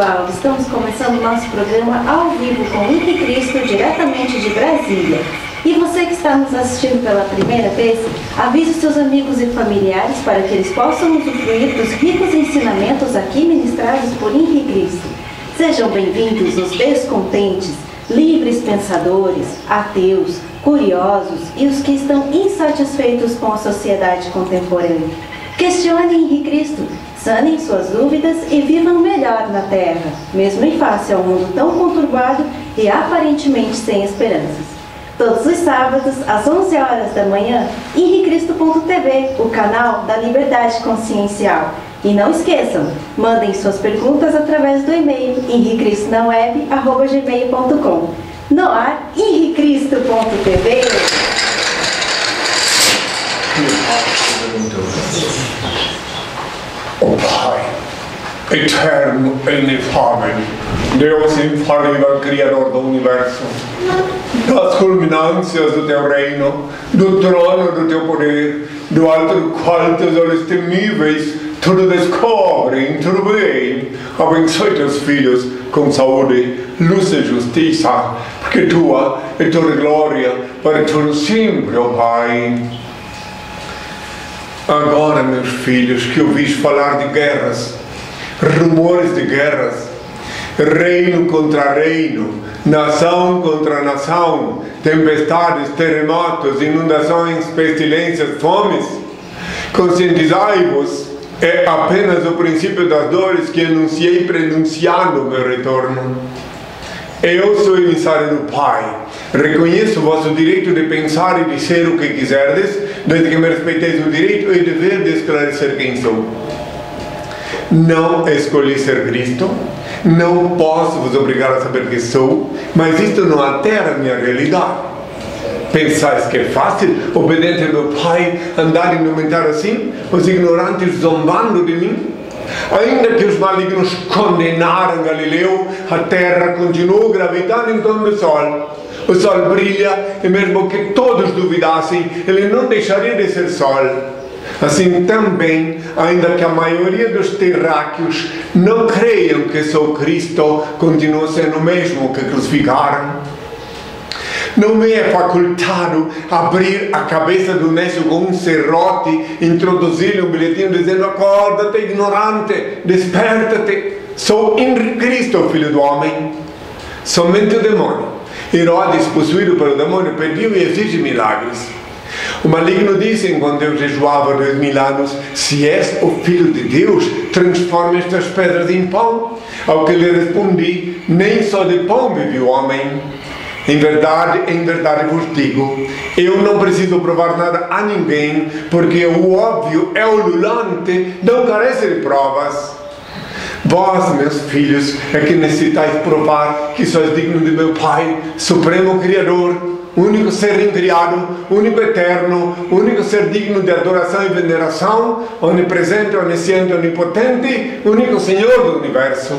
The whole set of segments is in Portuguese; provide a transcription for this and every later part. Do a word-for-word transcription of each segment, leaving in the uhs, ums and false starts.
pessoal, estamos começando nosso programa ao vivo com o Inri Cristo, diretamente de Brasília. E você que está nos assistindo pela primeira vez, avise seus amigos e familiares para que eles possam usufruir dos ricos ensinamentos aqui ministrados por Inri Cristo. Sejam bem-vindos os descontentes, livres pensadores, ateus, curiosos e os que estão insatisfeitos com a sociedade contemporânea. Questione Inri Cristo, sanem suas dúvidas e vivam melhor na Terra, mesmo em face ao mundo tão conturbado e aparentemente sem esperanças. Todos os sábados, às onze horas da manhã, inri cristo ponto tv, o canal da liberdade consciencial. E não esqueçam, mandem suas perguntas através do e-mail inri cristo na web arroba gmail ponto com. No ar, inri cristo ponto tv. O Pai, eterno e inefável, Deus infalível, Criador do Universo, das culminâncias do Teu reino, do trono do Teu poder, do alto do qual Teus olhos temíveis tudo descobrem, tudo veem, abençoe Teus filhos com saúde, luz e justiça, porque Tua é toda glória para todo sempre, ó Pai. Agora, meus filhos, que ouvis falar de guerras, rumores de guerras, reino contra reino, nação contra nação, tempestades, terremotos, inundações, pestilências, fomes, conscientizai-vos, é apenas o princípio das dores que anunciei prenunciando o meu retorno. Eu sou emissário do Pai. Reconheço o vosso direito de pensar e dizer o que quiserdes, desde que me respeiteis o direito e o dever de esclarecer quem sou. Não escolhi ser Cristo, não posso vos obrigar a saber que sou, mas isto não altera a minha realidade. Pensais que é fácil, obediente ao meu Pai, andar e nomear assim, os ignorantes zombando de mim? Ainda que os malignos condenaram Galileu, a terra continuou gravitando em torno do Sol. O Sol brilha e mesmo que todos duvidassem, ele não deixaria de ser Sol. Assim também, ainda que a maioria dos terráqueos não creiam que sou Cristo, continua sendo o mesmo que crucificaram. Não me é facultado abrir a cabeça do necio com um serrote, introduzir-lhe um bilhetinho dizendo: acorda-te, ignorante, desperta-te, sou Inri Cristo, filho do homem. Somente o demônio, Herodes, possuído pelo demônio, pediu e exige milagres. O maligno disse, enquanto eu jejuava dois mil anos: se és o filho de Deus, transforma estas pedras em pão. Ao que lhe respondi: nem só de pão vive o homem. Em verdade, em verdade vos digo, eu não preciso provar nada a ninguém, porque o óbvio é ululante, não carece de provas. Vós, meus filhos, é que necessitais provar que sois dignos de meu Pai, Supremo Criador, único ser incriado, único eterno, único ser digno de adoração e veneração, onipresente, onisciente, onipotente, único Senhor do Universo.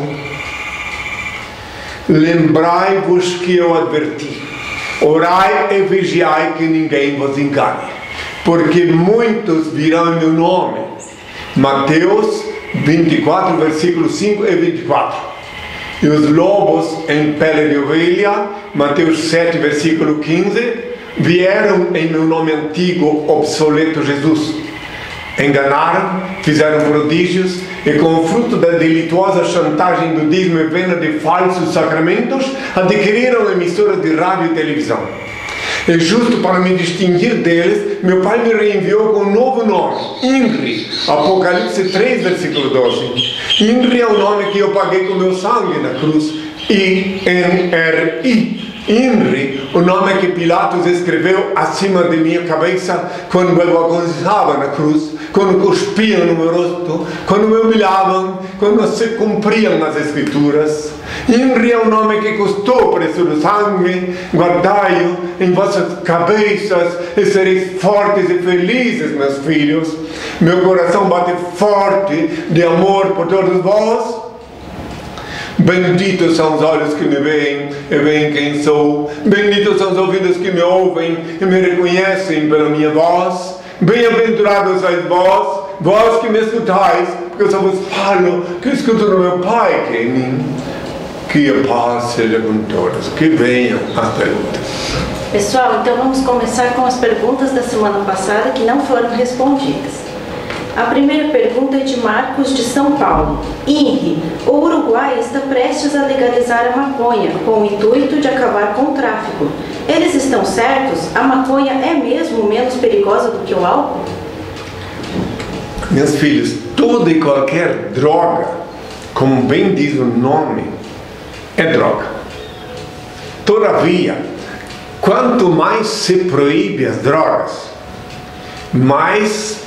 Lembrai-vos que eu adverti, orai e vigiai que ninguém vos engane, porque muitos virão em meu nome. Mateus vinte e quatro, versículos cinco e vinte e quatro. E os lobos em pele de ovelha, Mateus sete, versículo quinze, vieram em meu nome antigo, obsoleto Jesus. Enganaram, fizeram prodígios, e com o fruto da delituosa chantagem do dízimo e venda de falsos sacramentos, adquiriram emissoras de rádio e televisão. E justo para me distinguir deles, meu Pai me reenviou com um novo nome, Inri, Apocalipse três, versículo doze. Inri é o nome que eu paguei com meu sangue na cruz, I N R I. Inri, o nome que Pilatos escreveu acima de minha cabeça quando eu agonizava na cruz, quando cuspiam no meu rosto, quando me humilhavam, quando se cumpriam nas Escrituras. Inri é o nome que custou o preço do sangue, guardai-o em vossas cabeças e sereis fortes e felizes, meus filhos. Meu coração bate forte de amor por todos vós. Benditos são os olhos que me veem e veem quem sou. Benditos são os ouvidos que me ouvem e me reconhecem pela minha voz. Bem-aventurados sois vós, vós que me escutais, cosa vuoi farlo, che escutono mio pai che mi... que a paz seja com todos, que venham as perguntas. Pessoal, então vamos começar com as perguntas da semana passada que não foram respondidas. A primeira pergunta é de Marcos de São Paulo. Inri, o Uruguai está prestes a legalizar a maconha com o intuito de acabar com o tráfico. Eles estão certos? A maconha é mesmo menos perigosa do que o álcool? Meus filhos, toda e qualquer droga, como bem diz o nome, é droga. Todavia, quanto mais se proíbe as drogas, mais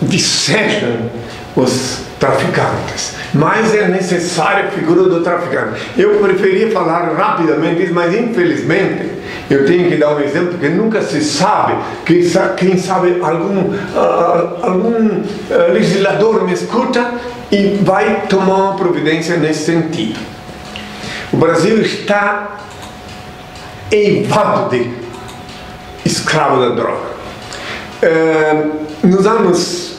dissejam os traficantes, mais é necessária a figura do traficante. Eu preferia falar rapidamente isso, mas infelizmente eu tenho que dar um exemplo que nunca se sabe, que quem sabe algum, uh, algum uh, legislador me escuta e vai tomar uma providência nesse sentido. O Brasil está eivado de escravo da droga. Nos anos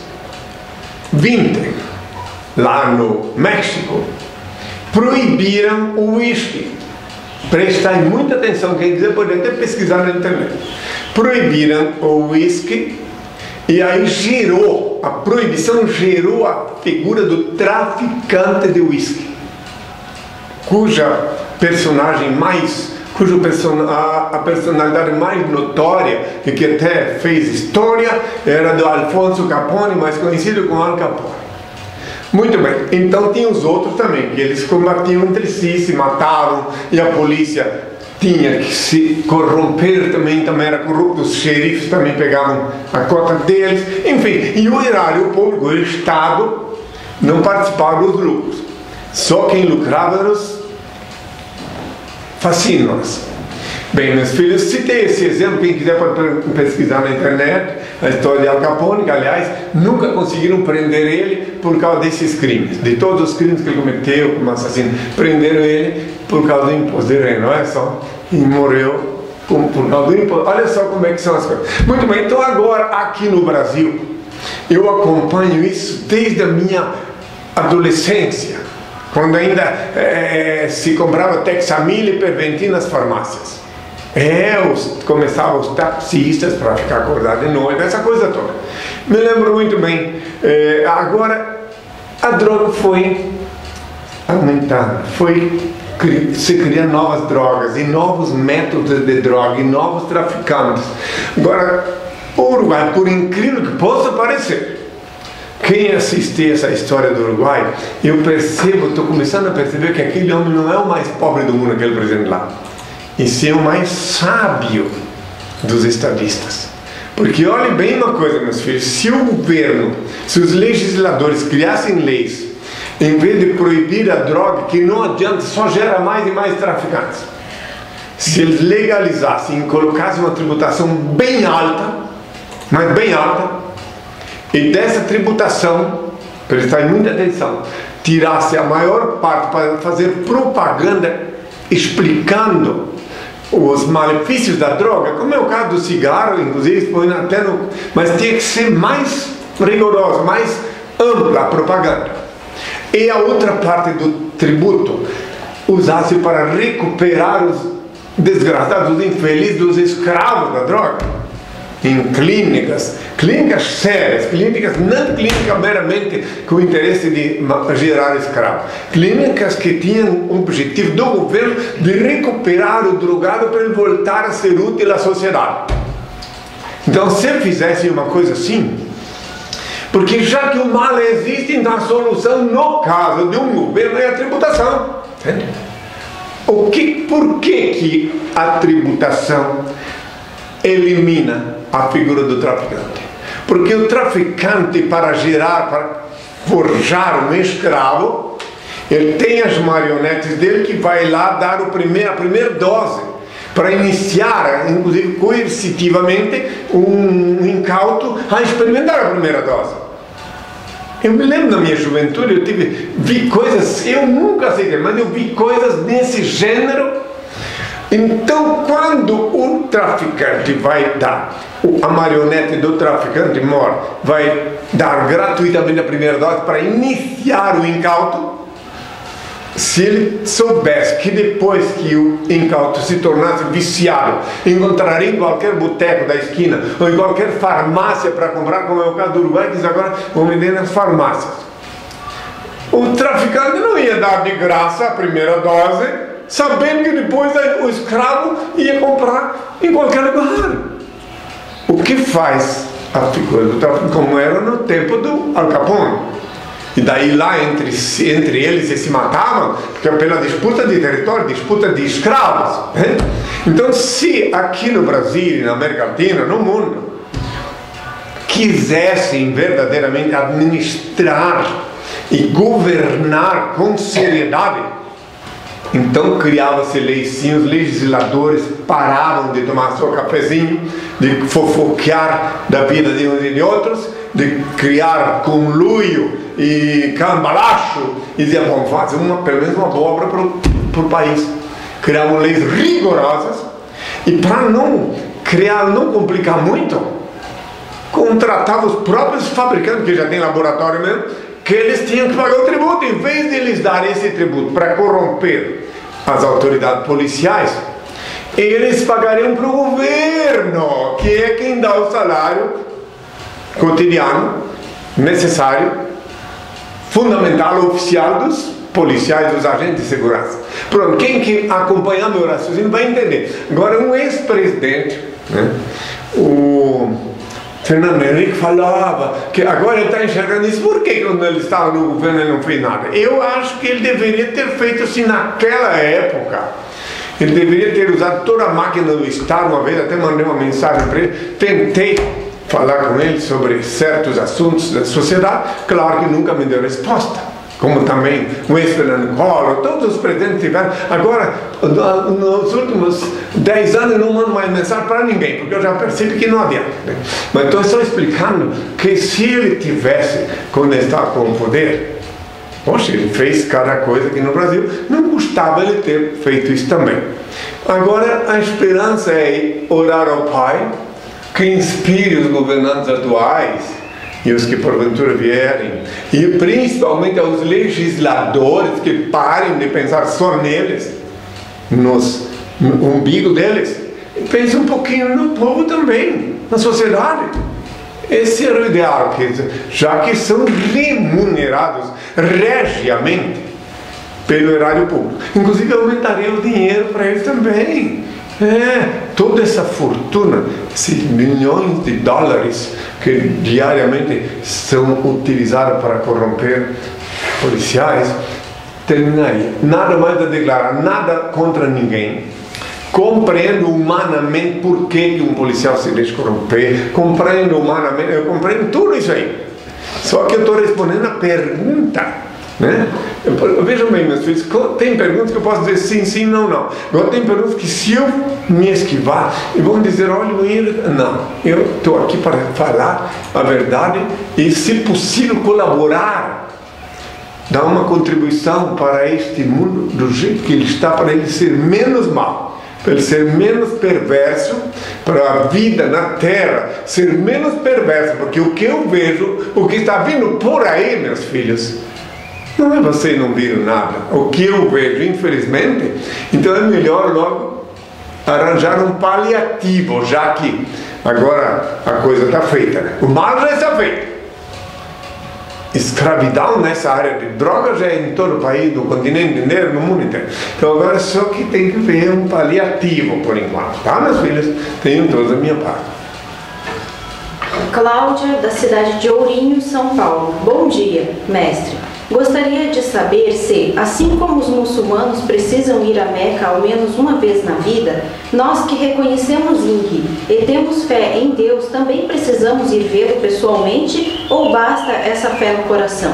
vinte, lá no México, proibiram o uísque. Prestem muita atenção, quem quiser pode até pesquisar na internet. Proibiram o uísque e aí gerou, a proibição gerou a figura do traficante de uísque, cuja personagem mais, cujo person, a, a personalidade mais notória e que até fez história era do Alfonso Capone, mais conhecido como Al Capone. Muito bem, então tinha os outros também, que eles combatiam entre si, se matavam, e a polícia tinha que se corromper também, também era corrupto, os xerifes também pegavam a cota deles, enfim, e o erário público, o Estado, não participava dos lucros. Só quem lucrava era os fascinos. Bem, meus filhos, citei esse exemplo, quem quiser pode pesquisar na internet, a história de Al Capone, que, aliás, nunca conseguiram prender ele por causa desses crimes, de todos os crimes que ele cometeu como assassino. Prenderam ele por causa do imposto de renda, não é só? E morreu por, por causa do imposto. Olha só como é que são as coisas. Muito bem, então agora, aqui no Brasil, eu acompanho isso desde a minha adolescência, quando ainda eh, se comprava Texamil e Perventin nas farmácias. Eu começava os taxistas para ficar acordado de noite, essa coisa toda. Me lembro muito bem. Eh, agora, a droga foi aumentando, foi se criando novas drogas, e novos métodos de droga, e novos traficantes. Agora, o Uruguai, por incrível que possa parecer, quem assistir essa história do Uruguai, eu percebo, estou começando a perceber que aquele homem não é o mais pobre do mundo, aquele presidente lá, e sim o mais sábio dos estadistas. Porque olhem bem uma coisa, meus filhos, se o governo, se os legisladores criassem leis, em vez de proibir a droga, que não adianta, só gera mais e mais traficantes, se eles legalizassem e colocassem uma tributação bem alta, mas bem alta, e dessa tributação, prestar muita atenção, tirasse a maior parte para fazer propaganda explicando os malefícios da droga, como é o caso do cigarro, inclusive, até no, mas tinha que ser mais rigorosa, mais ampla a propaganda. E a outra parte do tributo usasse para recuperar os desgraçados, os infelizes, os escravos da droga, em clínicas, clínicas sérias, clínicas não clínicas meramente com o interesse de gerar escravo, clínicas que tinham o objetivo do governo de recuperar o drogado para ele voltar a ser útil à sociedade. Então, se fizessem uma coisa assim, porque já que o mal existe, então a solução no caso de um governo é a tributação. Entende? O que, por que que a tributação elimina a figura do traficante? Porque o traficante, para gerar, para forjar um escravo, ele tem as marionetes dele que vai lá dar o primeiro, a primeira dose, para iniciar, inclusive coercitivamente, um incauto a experimentar a primeira dose. Eu me lembro da minha juventude, eu tive, vi coisas, eu nunca sei, mas eu vi coisas desse gênero Então, quando o traficante vai dar, a marionete do traficante mor vai dar gratuitamente a primeira dose para iniciar o incauto, se ele soubesse que depois que o incauto se tornasse viciado, encontraria em qualquer boteco da esquina ou em qualquer farmácia para comprar, como é o caso do Uruguai, que agora vão vender nas farmácias. O traficante não ia dar de graça a primeira dose, sabendo que depois o escravo ia comprar em qualquer lugar. O que faz a figura do traficante, como era no tempo do Al Capone? E daí lá entre, entre eles se matavam, porque pela disputa de território, disputa de escravos, né? Então, se aqui no Brasil, na América Latina, no mundo, quisessem verdadeiramente administrar e governar com seriedade, então criava-se leis, sim, os legisladores paravam de tomar seu cafezinho, de fofoquear da vida de uns e de outros, de criar conluio e cambalacho, e dizia, bom, faz uma, pelo menos uma boa obra para o país. Criavam leis rigorosas e, para não criar, não complicar muito, contratavam os próprios fabricantes, que já tem laboratório mesmo, que eles tinham que pagar o tributo. Em vez de eles darem esse tributo para corromper as autoridades policiais, eles pagariam para o governo, que é quem dá o salário cotidiano, necessário, fundamental, oficial dos policiais, dos agentes de segurança. Pronto, quem que acompanhar meu raciocínio vai entender. Agora, um ex-presidente, né, o Fernando Henrique, falava que agora ele está enxergando isso. Por que quando ele estava no governo ele não fez nada? Eu acho que ele deveria ter feito assim naquela época. Ele deveria ter usado toda a máquina do Estado. Uma vez até mandei uma mensagem para ele, tentei falar com ele sobre certos assuntos da sociedade, claro que nunca me deu resposta, como também o ex-Fernando Collor, todos os presidentes tiveram. Agora, nos últimos dez anos eu não mando mais mensagem para ninguém, porque eu já percebi que não adianta, né? Mas estou só explicando que se ele tivesse, quando ele estava com o poder, poxa, ele fez cada coisa aqui no Brasil, não custava ele ter feito isso também. Agora, a esperança é orar ao Pai, que inspire os governantes atuais e os que porventura vierem, e principalmente aos legisladores, que parem de pensar só neles, nos, no umbigo deles, e pensem um pouquinho no povo também, na sociedade. Esse era o ideal, que, já que são remunerados regiamente pelo erário público. Inclusive, aumentaria o dinheiro para eles também. É, toda essa fortuna, esses milhões de dólares que diariamente são utilizados para corromper policiais, termina aí. Nada mais a declarar, nada contra ninguém. Compreendo humanamente por que um policial se deixa corromper, compreendo humanamente, eu compreendo tudo isso aí. Só que eu estou respondendo a pergunta, né? Vejam bem, meus filhos, tem perguntas que eu posso dizer sim, sim, não, não. Agora tem perguntas que, se eu me esquivar, e vão dizer, olha, não, eu estou aqui para falar a verdade e, se possível, colaborar, dar uma contribuição para este mundo do jeito que ele está, para ele ser menos mau, para ele ser menos perverso, para a vida na Terra ser menos perverso, porque o que eu vejo, o que está vindo por aí, meus filhos, não é, vocês não viram nada. O que eu vejo, infelizmente. Então é melhor logo arranjar um paliativo, já que agora a coisa está feita, né? O mal já está feito. Escravidão nessa área de drogas já é em todo o país, no continente inteiro, no mundo inteiro. Então agora só que tem que ver um paliativo por enquanto, tá, meus filhos? Tenho toda a minha parte. Cláudia, da cidade de Ourinho, São Paulo. Bom dia, mestre. Gostaria de saber se, assim como os muçulmanos precisam ir à Meca ao menos uma vez na vida, nós que reconhecemos Inri e temos fé em Deus, também precisamos ir vê-lo pessoalmente, ou basta essa fé no coração?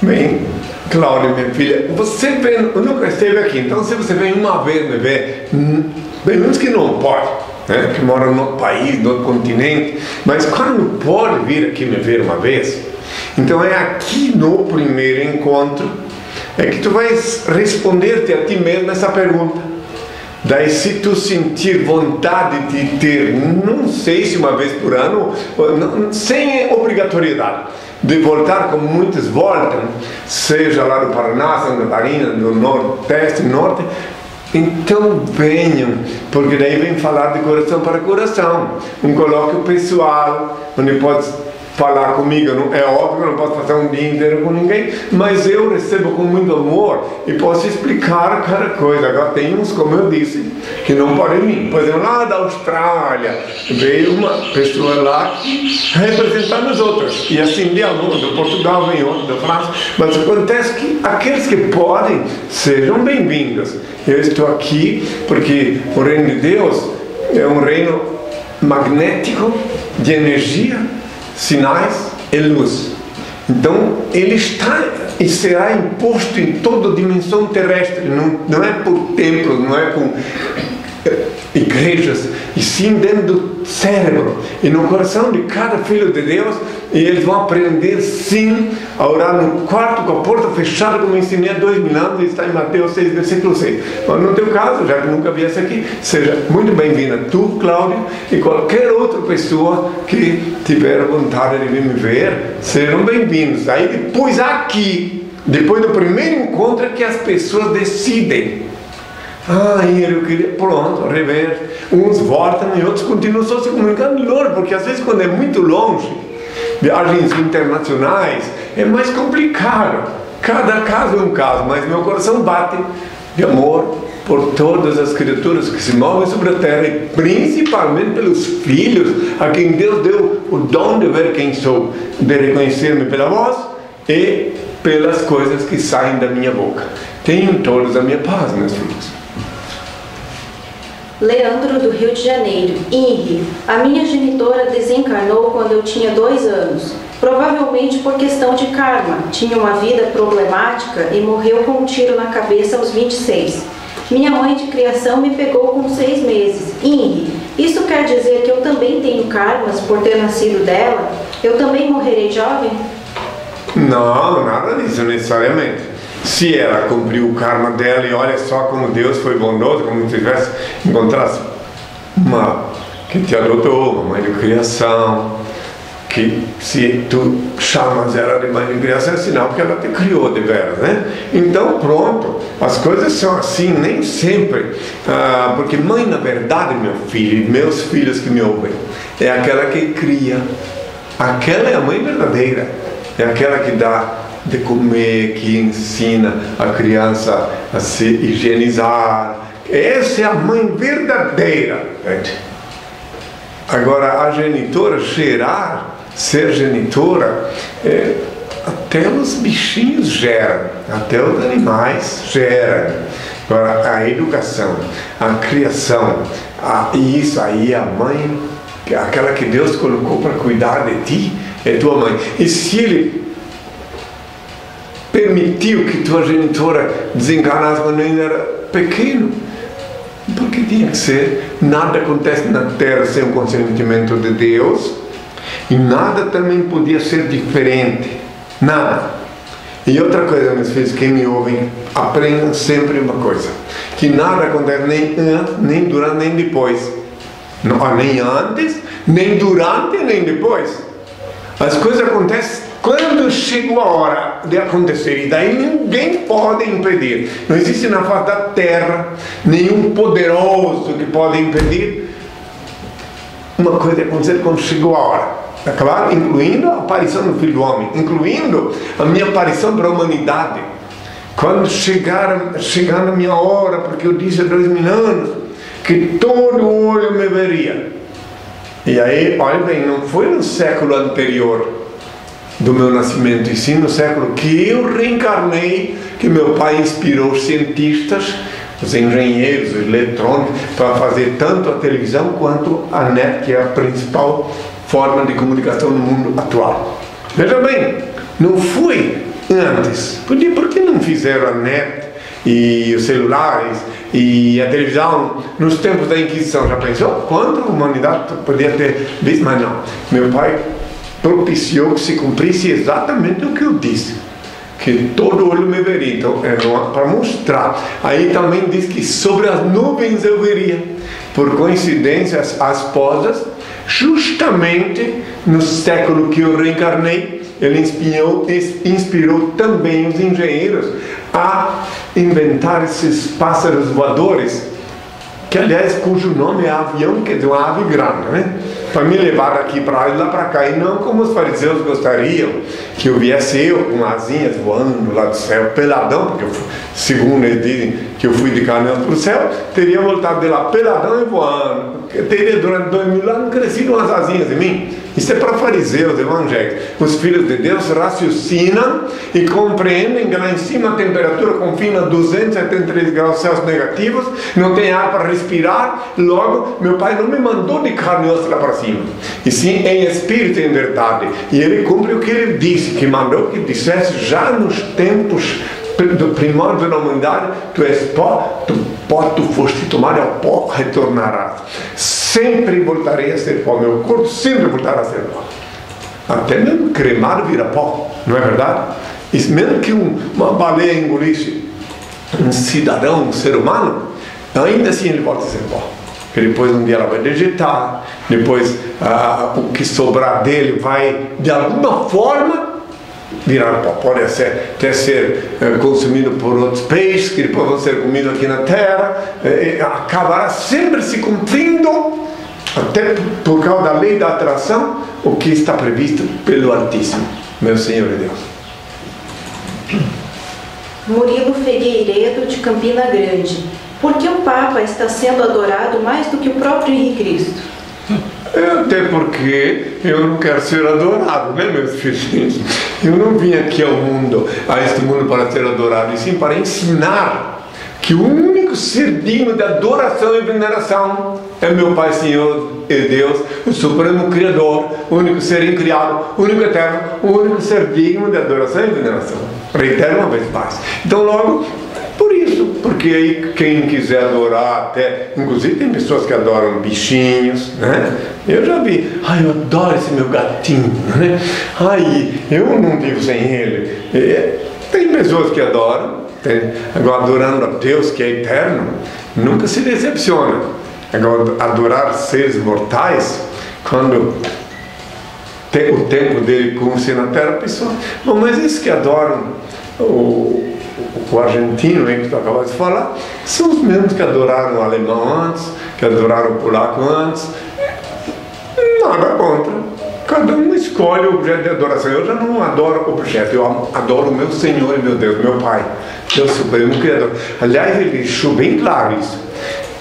Bem, Cláudia, minha filha, você vem, eu nunca esteve aqui, então se você vem uma vez me ver, bem, menos que não pode, né, que mora no outro país, no outro continente, mas quando pode vir aqui me ver uma vez... Então é aqui no primeiro encontro é que tu vais responder-te a ti mesmo essa pergunta. Daí, se tu sentir vontade de ter, não sei se uma vez por ano, sem obrigatoriedade, de voltar, como muitos voltam, seja lá no Paraná, Santa Marinha, no Nordeste, Norte, então venham, porque daí vem falar de coração para coração, um colóquio pessoal, onde pode falar comigo. É óbvio que eu não posso passar um dia inteiro com ninguém, mas eu recebo com muito amor e posso explicar cada coisa. Agora tem uns, como eu disse, que não podem vir. Por exemplo, lá da Austrália veio uma pessoa lá representando os outros, e assim de aluno, do Portugal vem outro, da França. Mas acontece que aqueles que podem, sejam bem-vindos. Eu estou aqui porque o reino de Deus é um reino magnético de energia, sinais e luz. Então ele está e será imposto em toda a dimensão terrestre, não, não é por templos, não é por igrejas, e sim dentro do cérebro e no coração de cada filho de Deus. E eles vão aprender sim a orar no quarto com a porta fechada, como eu ensinei há dois mil anos, está em Mateus seis, versículo seis. Mas no teu caso, já que nunca viesse aqui, seja muito bem-vinda tu, Cláudio, e qualquer outra pessoa que tiver vontade de vir me ver, serão bem-vindos. Aí depois aqui, depois do primeiro encontro, é que as pessoas decidem. Ah, eu queria... Pronto, rever. Uns voltam e outros continuam só se comunicando longe, porque às vezes quando é muito longe, viagens internacionais, é mais complicado. Cada caso é um caso, mas meu coração bate de amor por todas as criaturas que se movem sobre a terra, e principalmente pelos filhos a quem Deus deu o dom de ver quem sou, de reconhecer-me pela voz e pelas coisas que saem da minha boca. Tenham todos a minha paz, meus filhos. Leandro, do Rio de Janeiro. Inri, a minha genitora desencarnou quando eu tinha dois anos. Provavelmente por questão de karma. Tinha uma vida problemática e morreu com um tiro na cabeça aos vinte e seis. Minha mãe de criação me pegou com seis meses. Inri, isso quer dizer que eu também tenho karmas por ter nascido dela? Eu também morrerei jovem? Não, nada disso necessariamente. Se ela cumpriu o karma dela, e olha só como Deus foi bondoso, como se tivesse encontrado uma que te adotou, uma mãe de criação, que se tu chamas ela de mãe de criação é sinal que ela te criou de veras, né? Então pronto, as coisas são assim, nem sempre, ah, porque mãe na verdade, meu filho, meus filhos que me ouvem, é aquela que cria, aquela é a mãe verdadeira, é aquela que dá de comer, que ensina a criança a se higienizar. Essa é a mãe verdadeira, gente. Agora, a genitora, gerar, ser genitora, é, até os bichinhos geram, até os animais geram. Agora, a educação, a criação, a, isso aí é a mãe, aquela que Deus colocou para cuidar de ti, é tua mãe. E se ele permitiu que tua genitora desencarnasse quando ainda era pequeno, porque tinha que ser. Nada acontece na Terra sem o consentimento de Deus, e nada também podia ser diferente, nada. E outra coisa, meus filhos, quem me ouvem, aprendam sempre uma coisa, que nada acontece nem antes, nem durante, nem depois. Não, nem antes, nem durante, nem depois. As coisas acontecem quando chega a hora de acontecer, e daí ninguém pode impedir. Não existe na face da terra nenhum poderoso que pode impedir uma coisa acontecer quando chegou a hora, tá claro? Incluindo a aparição do Filho do Homem, incluindo a minha aparição para a humanidade. Quando chegar, chegar na minha hora, porque eu disse há dois mil anos que todo olho me veria. E aí, olha bem, não foi no século anterior do meu nascimento, e sim no século que eu reencarnei, que meu pai inspirou os cientistas, os engenheiros, os eletrônicos, para fazer tanto a televisão quanto a net, que é a principal forma de comunicação no mundo atual. Veja bem, não foi antes. Por que não fizeram a net e os celulares e a televisão nos tempos da Inquisição? Já pensou quanto a humanidade podia ter visto? Mas não, meu pai propiciou que se cumprisse exatamente o que eu disse. que todo olho me veria. Então, é para mostrar. Aí também diz que sobre as nuvens eu veria. Por coincidência, as, as posas, justamente no século que eu reencarnei, ele inspirou, inspirou também os engenheiros a inventar esses pássaros voadores, que aliás cujo nome é avião, que é uma ave grande, né? Para me levar daqui para lá, para cá, e não como os fariseus gostariam que eu viesse eu com asinhas voando lá do céu, peladão, porque eu, segundo eles dizem que eu fui de caminhão para o céu, teria voltado de lá peladão e voando, teria durante dois mil anos crescido umas asinhas em mim. Isso é para fariseus, evangélicos. Os filhos de Deus raciocinam e compreendem que lá em cima a temperatura confina duzentos e setenta e três graus Celsius negativos, não tem ar para respirar, logo meu pai não me mandou de carne e osso lá para cima, e sim em espírito e em verdade. E ele cumpre o que ele disse, que mandou que dissesse já nos tempos do primórdio da humanidade: tu és pó, tu pó tu foste tomado, ao pó retornarás. Sempre voltarei a ser pó, meu corpo sempre voltará a ser pó. Até mesmo cremado vira pó, não é verdade? E mesmo que uma baleia engolisse um cidadão, um ser humano, ainda assim ele volta a ser pó. Porque depois um dia ela vai dejetar, depois ah, o que sobrar dele vai de alguma forma virar pó. Pode ser, até ser é, consumido por outros peixes, que depois vão ser comidos aqui na terra, é, acabará sempre se cumprindo, até por causa da lei da atração, o que está previsto pelo Altíssimo, meu Senhor e Deus. Murilo Figueiredo, de Campina Grande: por que o Papa está sendo adorado mais do que o próprio Inri Cristo? Até porque eu não quero ser adorado, né, meus filhos? Eu não vim aqui ao mundo, a este mundo, para ser adorado, e sim para ensinar que o único ser digno de adoração e veneração é meu Pai, Senhor e Deus, o Supremo Criador, o único ser incriado, o único eterno, o único ser digno de adoração e veneração. Reitero uma vez mais. Então, logo, por isso, porque aí quem quiser adorar, até, inclusive tem pessoas que adoram bichinhos, né? Eu já vi, ai, eu adoro esse meu gatinho, né? Ai, eu não vivo sem ele. E tem pessoas que adoram, tem, agora adorando a Deus que é eterno, nunca se decepciona. Agora, adorar seres mortais, quando tem o tempo dele como se na terra, a pessoa, bom, mas esses que adoram o... o argentino, hein, que tu acabou de falar, são os mesmos que adoraram o alemão antes, que adoraram o polaco antes. Nada contra. Cada um escolhe o objeto de adoração. Eu já não adoro objeto, eu adoro o meu Senhor e meu Deus, meu Pai, meu Supremo Criador. Aliás, ele deixou bem claro isso: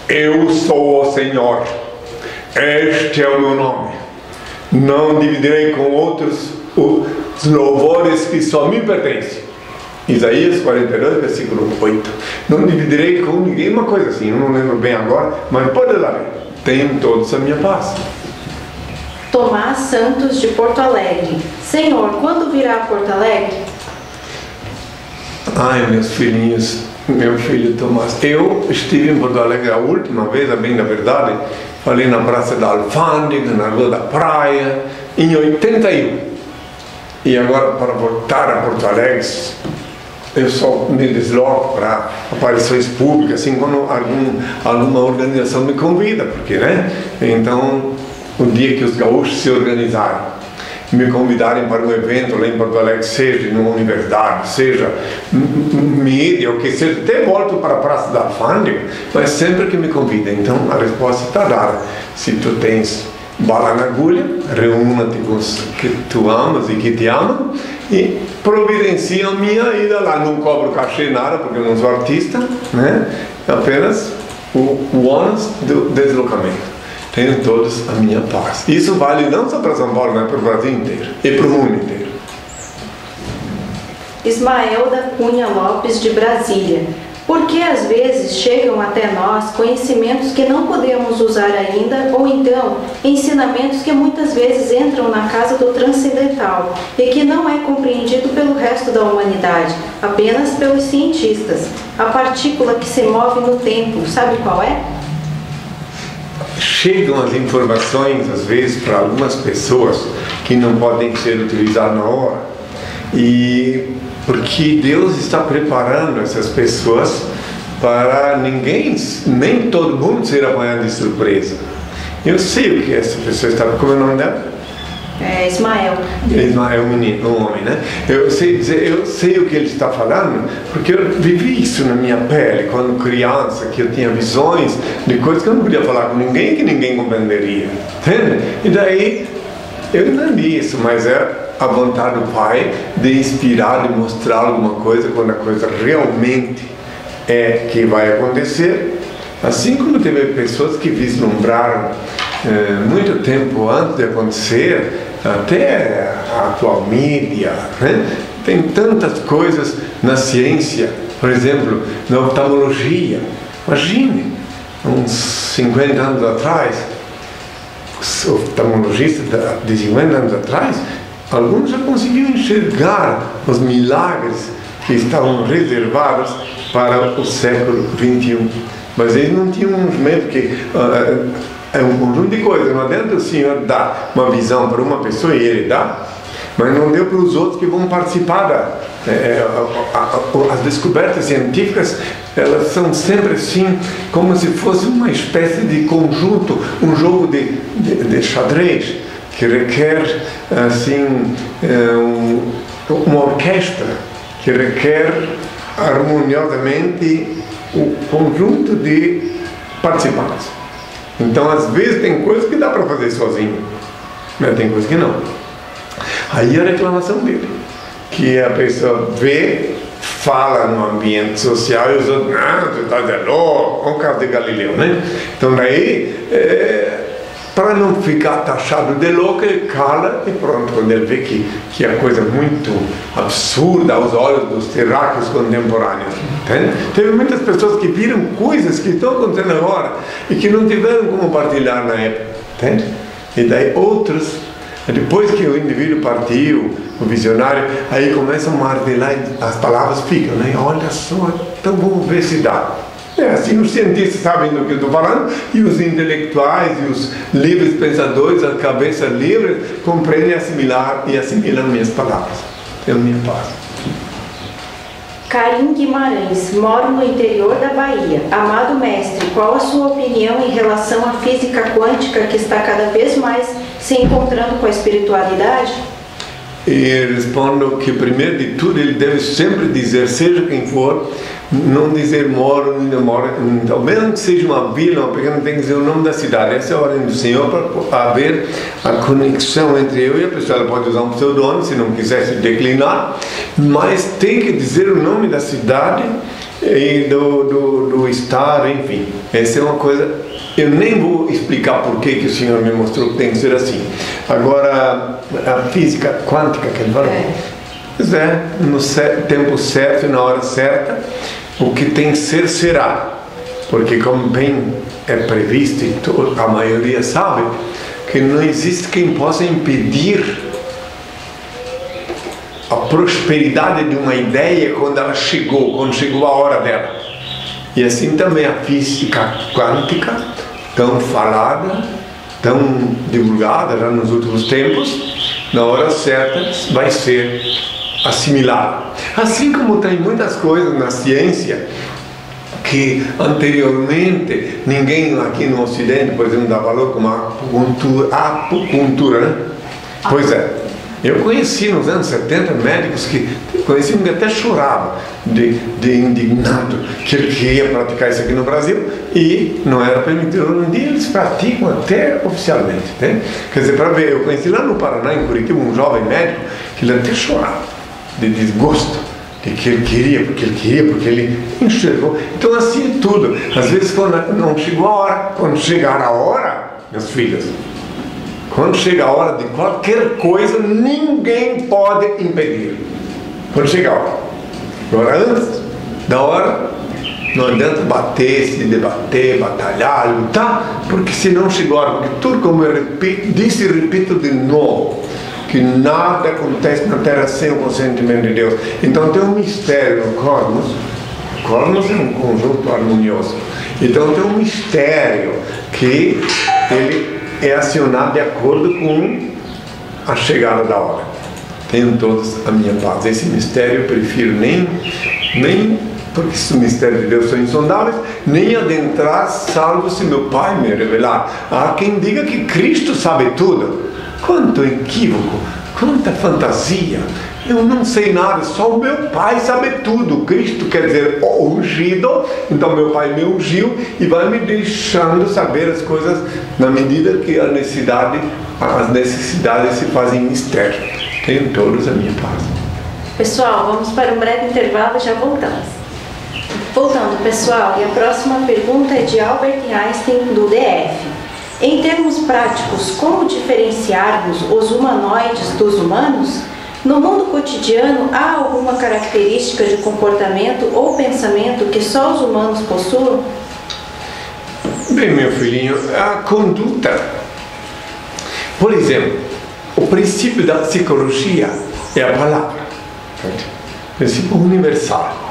eu sou o Senhor, este é o meu nome, não dividirei com outros os louvores que só me pertencem. Isaías quarenta e dois, versículo oito. Não dividirei com ninguém, uma coisa assim, eu não lembro bem agora, mas pode lá ver. Tenho todos a minha paz. Tomás Santos, de Porto Alegre: Senhor, quando virá a Porto Alegre? Ai, meus filhinhos, meu filho Tomás, eu estive em Porto Alegre a última vez, a bem da verdade, ali na Praça da Alfândega, na Rua da Praia, em oitenta e um. E agora, para voltar a Porto Alegre, eu só me desloco para aparições públicas, assim, quando algum, alguma organização me convida, porque, né? Então, o dia que os gaúchos se organizarem, me convidarem para um evento lá em Porto Alegre, seja numa universidade, seja mídia, o que seja, até volto para a Praça da Alfândega, mas sempre que me convida. Então, a resposta está dada. Se tu tens bala na agulha, reúna-te com os que tu amas e que te amam, e providencia a minha ida lá. Não cobro cachê, nada, porque eu não sou artista, né? Apenas o, o ônus do deslocamento. Tenham todos a minha paz. Isso vale não só para São Paulo, mas para o Brasil inteiro e para o mundo inteiro. Ismael da Cunha Lopes, de Brasília: por que às vezes chegam até nós conhecimentos que não podemos usar ainda, ou então ensinamentos que muitas vezes entram na casa do transcendental e que não é compreendido pelo resto da humanidade, apenas pelos cientistas? A partícula que se move no tempo, sabe qual é? Chegam as informações às vezes para algumas pessoas que não podem ser utilizadas na hora, e Porque Deus está preparando essas pessoas para ninguém, nem todo mundo ser apanhado de surpresa. Eu sei o que essa pessoa está... Como é o nome dela? É Ismael. Ismael é um menino, um homem, né? Eu sei dizer, eu sei o que ele está falando, porque eu vivi isso na minha pele quando criança, que eu tinha visões de coisas que eu não podia falar com ninguém, que ninguém compreenderia. Entende? E daí, eu não li isso, mas é a vontade do Pai de inspirar, de mostrar alguma coisa quando a coisa realmente é que vai acontecer. Assim como teve pessoas que vislumbraram é, muito tempo antes de acontecer, até a atual mídia, né? Tem tantas coisas na ciência, por exemplo, na oftalmologia. Imagine, uns cinquenta anos atrás, os oftalmologistas de cinquenta anos atrás, alguns já conseguiam enxergar os milagres que estavam reservados para o século vinte e um. Mas eles não tinham um medo, porque uh, é um conjunto de coisas. Não adianta o Senhor dar uma visão para uma pessoa e Ele dá, mas não deu para os outros que vão participar da... É, a, a, a, as descobertas científicas, elas são sempre assim, como se fosse uma espécie de conjunto, um jogo de, de, de xadrez, que requer, assim, um, uma orquestra, que requer harmoniosamente o conjunto de participantes. Então, às vezes, tem coisas que dá para fazer sozinho, mas tem coisas que não. Aí a reclamação dele, que a pessoa vê, fala no ambiente social e os outros, não, você está de louco, é o caso de Galileu, né? Então, daí, é, para não ficar taxado de louco, ele cala e pronto. Quando ele vê que, que é coisa muito absurda aos olhos dos terráqueos contemporâneos. Entende? Teve muitas pessoas que viram coisas que estão acontecendo agora e que não tiveram como partilhar na época. Entende? E daí outros, depois que o indivíduo partiu, o visionário, aí começam a martelar e as palavras ficam, né? Olha só, então vamos ver se dá. É assim, os cientistas sabem do que eu estou falando, e os intelectuais, e os livres pensadores, a cabeça livre, compreendem e assimilar, e assimilam minhas palavras. Eu me passo. Karim Guimarães, moro no interior da Bahia. Amado mestre, qual a sua opinião em relação à física quântica que está cada vez mais se encontrando com a espiritualidade? E respondo que, primeiro de tudo, ele deve sempre dizer, seja quem for, não dizer moro, nem moro, ao menos que seja uma vila, uma pequena, tem que dizer o nome da cidade. Essa é a ordem do Senhor para haver a conexão entre eu e a pessoa. Ela pode usar um pseudônimo se não quiser se declinar, mas tem que dizer o nome da cidade e do, do, do estado, enfim. Essa é uma coisa, eu nem vou explicar por que que o Senhor me mostrou que tem que ser assim. Agora, a física quântica que ele falou, pois é, no tempo certo e na hora certa, o que tem que ser, será. Porque como bem é previsto, e a maioria sabe, que não existe quem possa impedir a prosperidade de uma ideia quando ela chegou, quando chegou a hora dela. E assim também a física quântica, tão falada, tão divulgada já nos últimos tempos, na hora certa vai ser assimilado. Assim como tem muitas coisas na ciência que anteriormente ninguém aqui no Ocidente, por exemplo, dá valor como a acupuntura, acupuntura, né? Pois é, eu conheci nos anos setenta médicos que conheci um que até chorava de, de indignado que ele queria praticar isso aqui no Brasil e não era permitido. Um dia eles praticam até oficialmente, né? Quer dizer, para ver, eu conheci lá no Paraná, em Curitiba, um jovem médico que ele até chorava de desgosto, de que ele queria, porque ele queria, porque ele enxergou. Então assim é tudo. Às vezes quando não chegou a hora, quando chegar a hora, meus filhos, quando chega a hora de qualquer coisa, ninguém pode impedir. Quando chegar a hora. Agora antes da hora, não adianta bater, se debater, batalhar, lutar, porque se não chegou a hora, porque tudo como eu repito, disse e repito de novo, que nada acontece na Terra sem o consentimento de Deus. Então tem um mistério no cosmos. O cosmos é um conjunto harmonioso. Então tem um mistério que ele é acionado de acordo com a chegada da hora. tenham todos a minha paz. Esse mistério eu prefiro nem, nem porque esses mistérios de Deus são insondáveis, nem adentrar, salvo se meu Pai me revelar. Há quem diga que Cristo sabe tudo. Quanto equívoco, quanta fantasia! Eu não sei nada, só o meu Pai sabe tudo. Cristo quer dizer o ungido, então meu Pai me ungiu e vai me deixando saber as coisas na medida que a necessidade, as necessidades se fazem mistério. Tenham todos a minha paz. Pessoal, vamos para um breve intervalo e já voltamos. Voltando, pessoal, e a próxima pergunta é de Albert Einstein, do D F. Em termos práticos, como diferenciarmos os humanoides dos humanos? No mundo cotidiano, há alguma característica de comportamento ou pensamento que só os humanos possuem? Bem, meu filhinho, a conduta. Por exemplo, o princípio da psicologia é a palavra. O princípio universal.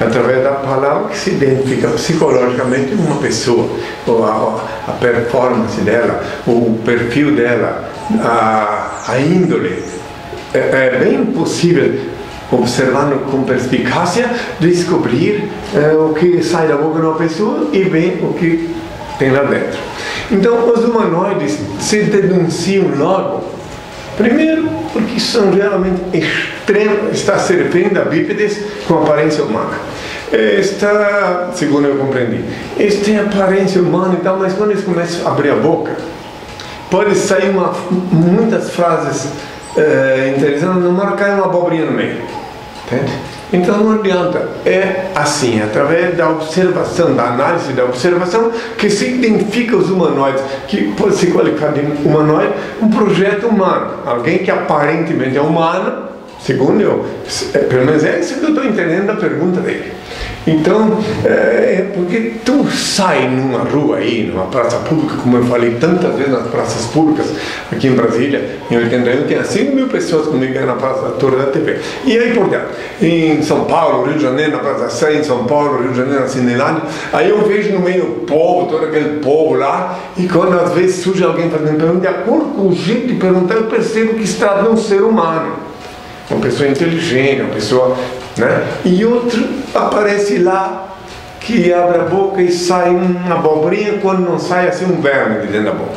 Através da palavra que se identifica psicologicamente uma pessoa, ou a, a performance dela, ou o perfil dela, a, a índole. É bem possível, observando com perspicácia, descobrir é, o que sai da boca de uma pessoa e ver o que tem lá dentro. Então, os humanoides se denunciam logo, primeiro, porque são geralmente extremos, está serpendo a bípedes com aparência humana. Está, segundo eu compreendi, eles têm aparência humana e tal, mas quando eles começam a abrir a boca, pode sair uma, muitas frases É interessante, não marcar uma abobrinha no meio, entende? Então não adianta, é assim, através da observação, da análise da observação, que se identifica os humanoides, que pode se qualificar de humanoide, um projeto humano, alguém que aparentemente é humano, segundo eu, é, pelo menos é isso que eu estou entendendo da pergunta dele. Então, é porque tu sai numa rua aí, numa praça pública, como eu falei tantas vezes nas praças públicas, aqui em Brasília, em oitenta e um, tinha cinco mil pessoas comigo na Praça da Torre da T V. E aí por diante, em São Paulo, Rio de Janeiro, na Praça Sé, em São Paulo, Rio de Janeiro, na Cinelândia, aí eu vejo no meio o povo, todo aquele povo lá, e quando às vezes surge alguém fazendo pergunta, de acordo com o jeito de perguntar, eu percebo que se trata de um ser humano. Uma pessoa inteligente, uma pessoa, né? E outro aparece lá que abre a boca e sai uma abobrinha, quando não sai, assim um verme de dentro da boca.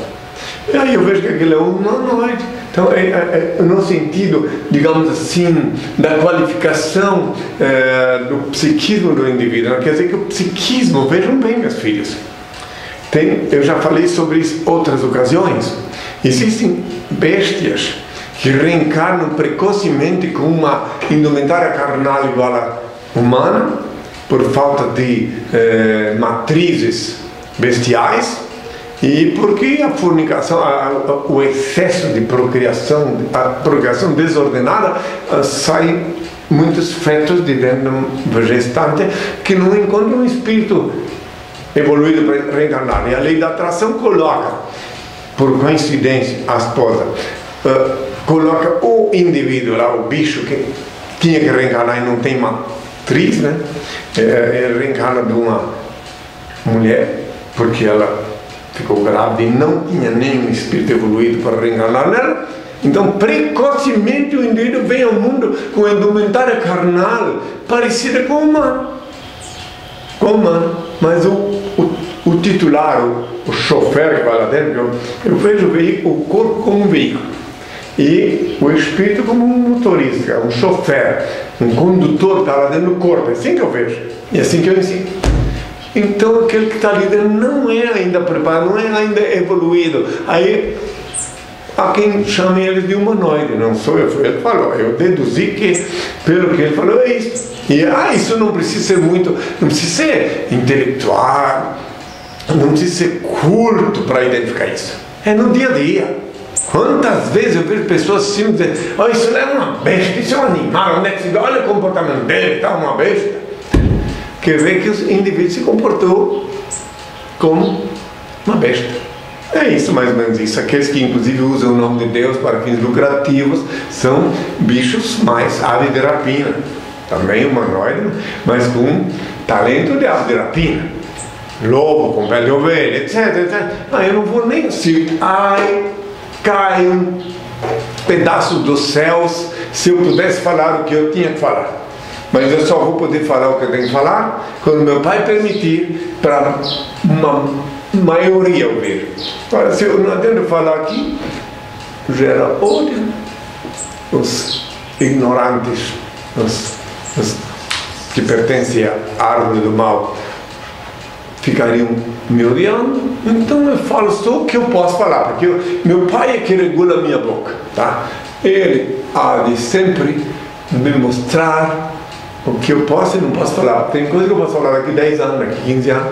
E aí eu vejo que aquilo é um humanoide. Então, é, é, é, no sentido, digamos assim, da qualificação é, do psiquismo do indivíduo. Quer dizer que o psiquismo, vejam bem, meus filhos, tem, eu já falei sobre isso outras ocasiões, existem bestias que reencarnam precocemente com uma indumentária carnal igual à humana, por falta de eh, matrizes bestiais, e porque a fornicação, a, a, o excesso de procriação, a procriação desordenada, a, sai muitos fetos de dentro do gestante que não encontram um espírito evoluído para reencarnar. E a lei da atração coloca, por coincidência, a esposa, uh, coloca o indivíduo lá, o bicho que tinha que reencarnar e não tem matriz, né? Ele reencarna de uma mulher porque ela ficou grávida e não tinha nenhum espírito evoluído para reencarnar nela. Então, precocemente o indivíduo vem ao mundo com a indumentária carnal parecida com o humano. Com o humano, mas o, o, o titular, o, o chofer que vai lá dentro, eu, eu vejo o, veículo, o corpo como um veículo. E o espírito como um motorista, um chofer, um condutor que está lá dentro do corpo. É assim que eu vejo. E é assim que eu ensino. Então aquele que está ali dentro não é ainda preparado, não é ainda evoluído. Aí há quem chame ele de humanoide. Não sou eu, foi ele que falou. Eu deduzi que, pelo que ele falou, é isso. E ah, isso não precisa ser muito, não precisa ser intelectual, não precisa ser curto para identificar isso. É no dia a dia. Quantas vezes eu vejo pessoas assim dizendo, oh, isso não é uma besta, isso é um animal, onde é que se... olha o comportamento dele, está uma besta. Quer ver que o indivíduo se comportou como uma besta. É isso, mais ou menos isso. Aqueles que inclusive usam o nome de Deus para fins lucrativos são bichos mais ave de rapina. Também humanoide, mas com talento de ave de rapina. Lobo com pele de ovelha, etc, etcétera. Ah, eu não vou nem se... Ai... Caem, pedaço dos céus, se eu pudesse falar o que eu tinha que falar. Mas eu só vou poder falar o que eu tenho que falar quando meu Pai permitir, para uma maioria ouvir. Agora, se eu não atendo falar aqui, gera ódio. Os ignorantes, os, os que pertencem à árvore do mal, ficariam me odiando. Então eu falo só o que eu posso falar, porque eu, meu Pai é que regula a minha boca, tá? Ele há de sempre me mostrar o que eu posso e não posso falar. Tem coisa que eu posso falar daqui dez anos, daqui quinze anos.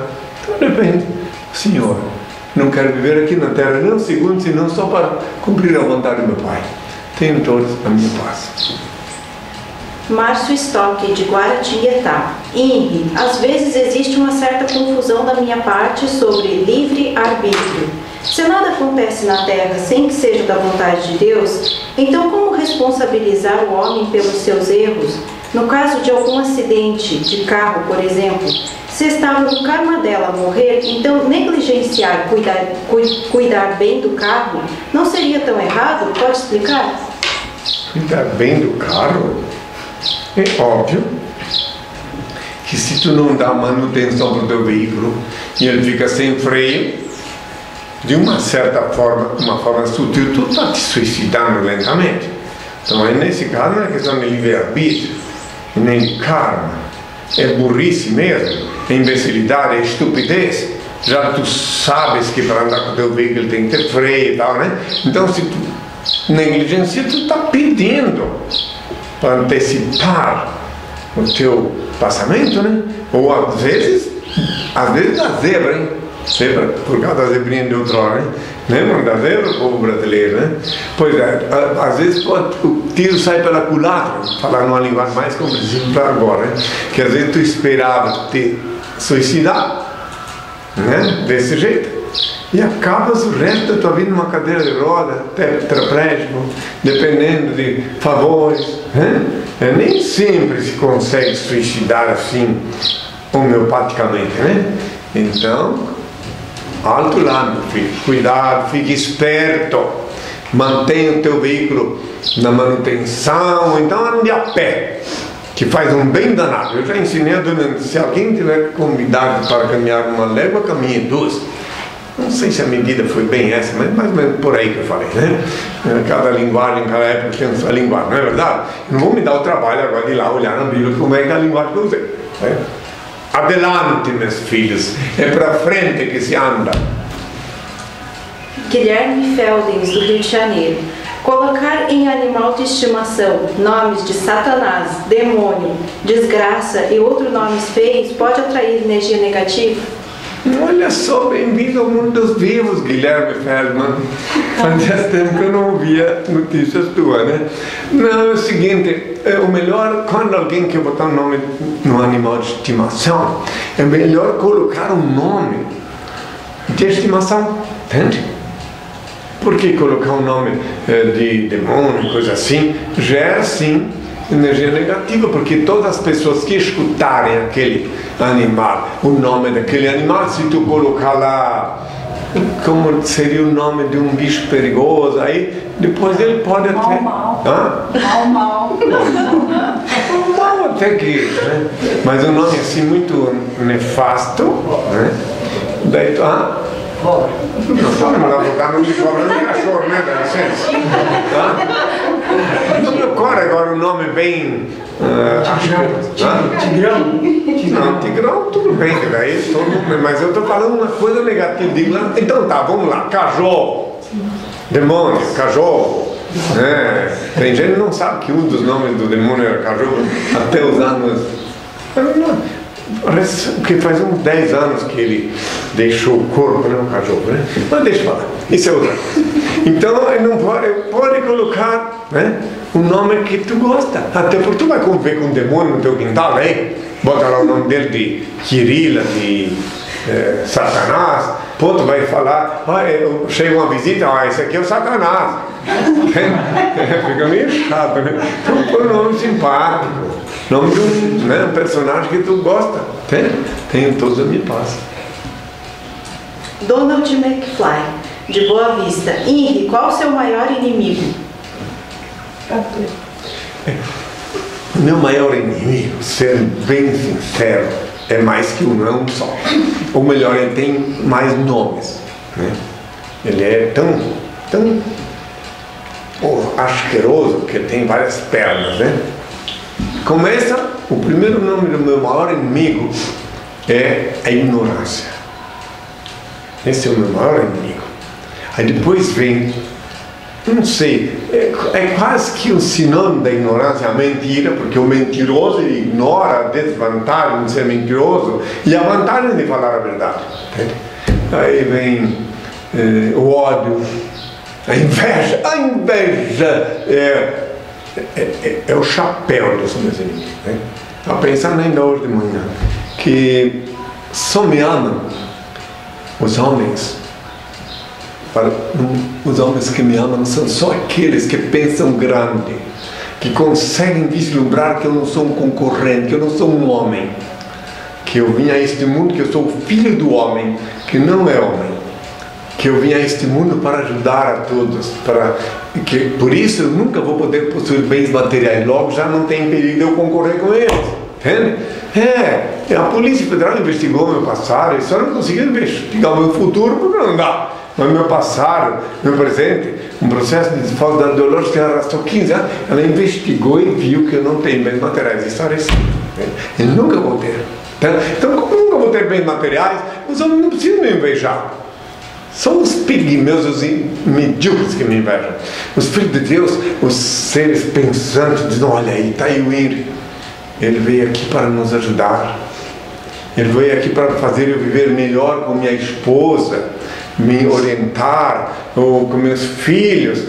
Então depende. Senhor, não quero viver aqui na terra nem um segundo, senão só para cumprir a vontade do meu Pai. Tenho todos a minha paz. Márcio Stock, de Guaratinguetá. Inri, às vezes existe uma certa confusão da minha parte sobre livre-arbítrio. Se nada acontece na Terra sem que seja da vontade de Deus, então como responsabilizar o homem pelos seus erros? No caso de algum acidente de carro, por exemplo, se estava no karma dela morrer, então negligenciar, cuidar, cu, cuidar bem do carro não seria tão errado? Pode explicar? Cuidar bem do carro? É óbvio que se tu não dá manutenção para o teu veículo e ele fica sem freio, de uma certa forma, uma forma sutil, tu está te suicidando lentamente. Então aí nesse caso não é questão de livre-arbítrio, nem karma, é burrice mesmo, é imbecilidade, é estupidez. Já tu sabes que para andar com o teu veículo tem que ter freio e tal, né? Então se tu negligencia, tu está pedindo para antecipar o teu passamento, né? Ou às vezes, às vezes dá zebra, hein? Zebra, por causa da zebrinha de outrora, né? Lembram da zebra, o povo brasileiro, né? Pois é, às vezes o tiro sai pela culatra, falar numa linguagem mais compreensível para agora, né? Que às vezes tu esperava te suicidar, né? Desse jeito, e acabas o resto da tua vida numa cadeira de roda, tetraplégico, dependendo de favores, né? É, nem sempre se consegue suicidar assim, homeopaticamente, né? Então, alto lá, meu filho, cuidado, fique esperto, mantenha o teu veículo na manutenção, então ande a pé, que faz um bem danado. Eu já ensinei a dona, se alguém tiver convidado para caminhar uma légua, caminhe duas. Não sei se a medida foi bem essa, mas mais ou menos por aí que eu falei, né? Cada linguagem, cada época tem sua linguagem, não é verdade? Não vou me dar o trabalho agora de ir lá olhar na Bíblia como é que é a linguagem que eu usei, né? Adelante, meus filhos, é para frente que se anda. Guilherme Feldens, do Rio de Janeiro. Colocar em animal de estimação nomes de Satanás, demônio, desgraça e outros nomes feios pode atrair energia negativa? Olha só, bem-vindo ao mundo dos vivos, Guilherme Feldman. Fazia tempo que eu não ouvia notícias tuas, né? Não, é o seguinte, é o melhor, quando alguém quer botar um nome no animal de estimação, é melhor colocar um nome de estimação, entende? Porque colocar um nome de demônio, coisa assim, gera sim energia negativa, porque todas as pessoas que escutarem aquele animal, o nome daquele animal, se tu colocar lá como seria o nome de um bicho perigoso, aí depois ele pode mal, até... Mal, mal. Mal, mal. Mal até que... Né? Mas um nome assim muito nefasto, né? Daí tu... Ah? Cobra. Não pode me dar nome de cobra, não é cachorro, né? Dá licença. Ah? Não me ocorre agora um nome bem... Uh, tigrão. Tigrão. Não, tigrão tudo bem, daí todo mundo, mas eu estou falando uma coisa negativa. Digo, então tá, vamos lá, cajol, demônio, cajol. É, tem gente que não sabe que um dos nomes do demônio era cajol, até os anos... que faz uns dez anos que ele deixou o corpo, não o cachorro, né? Mas deixa eu falar, isso é outra coisa. Então ele não pode, pode colocar, né, um nome que tu gosta, até porque tu vai conviver com um demônio no teu quintal, né? Bota lá o nome dele de Kirila, de é, Satanás. Pô, tu vai falar, ah, eu chego uma visita, ah, esse aqui é o Satanás. Fica meio chato, né? Então põe um nome simpático, nome de um, né, um personagem que tu gosta. Tem? Tem todos a minha paz. Donald McFly, de Boa Vista. Inri, qual o seu maior inimigo? O meu maior inimigo, ser bem sincero, é mais que um, é um só. Ou melhor, ele tem mais nomes, né? Ele é tão, tão oh, asqueroso, que ele tem várias pernas, né? Começa, o primeiro nome do meu maior inimigo é a ignorância. Esse é o meu maior inimigo. Aí depois vem, não sei, é, é quase que um sinônimo da ignorância, a mentira, porque o mentiroso ele ignora a desvantagem de ser mentiroso e a vantagem de falar a verdade. Entende? Aí vem é, o ódio, a inveja, a inveja é, é, é, é o chapéu dos meus inimigos. Né? Estava pensando ainda hoje de manhã, que só me amam os homens. Para, um, os homens que me amam são só aqueles que pensam grande, que conseguem vislumbrar que eu não sou um concorrente, que eu não sou um homem, que eu vim a este mundo, que eu sou filho do homem, que não é homem, que eu vim a este mundo para ajudar a todos, para, que por isso eu nunca vou poder possuir bens materiais, logo já não tem perigo de eu concorrer com eles. Entende? É, a Polícia Federal investigou meu passado e só não conseguiu investigar o meu futuro porque não dá. Mas meu passado, meu presente, um processo de falta de dolores que ela arrastou quinze anos, ela investigou e viu que eu não tenho bens materiais. Isso é assim. Eu nunca vou ter. Então, como eu nunca vou ter bens materiais, os homens não precisam me invejar. São os pigmeus, os medíocres que me invejam. Os filhos de Deus, os seres pensantes, dizem: olha aí, está aí o Inri. Ele veio aqui para nos ajudar. Ele veio aqui para fazer eu viver melhor com minha esposa, me orientar, ou com meus filhos.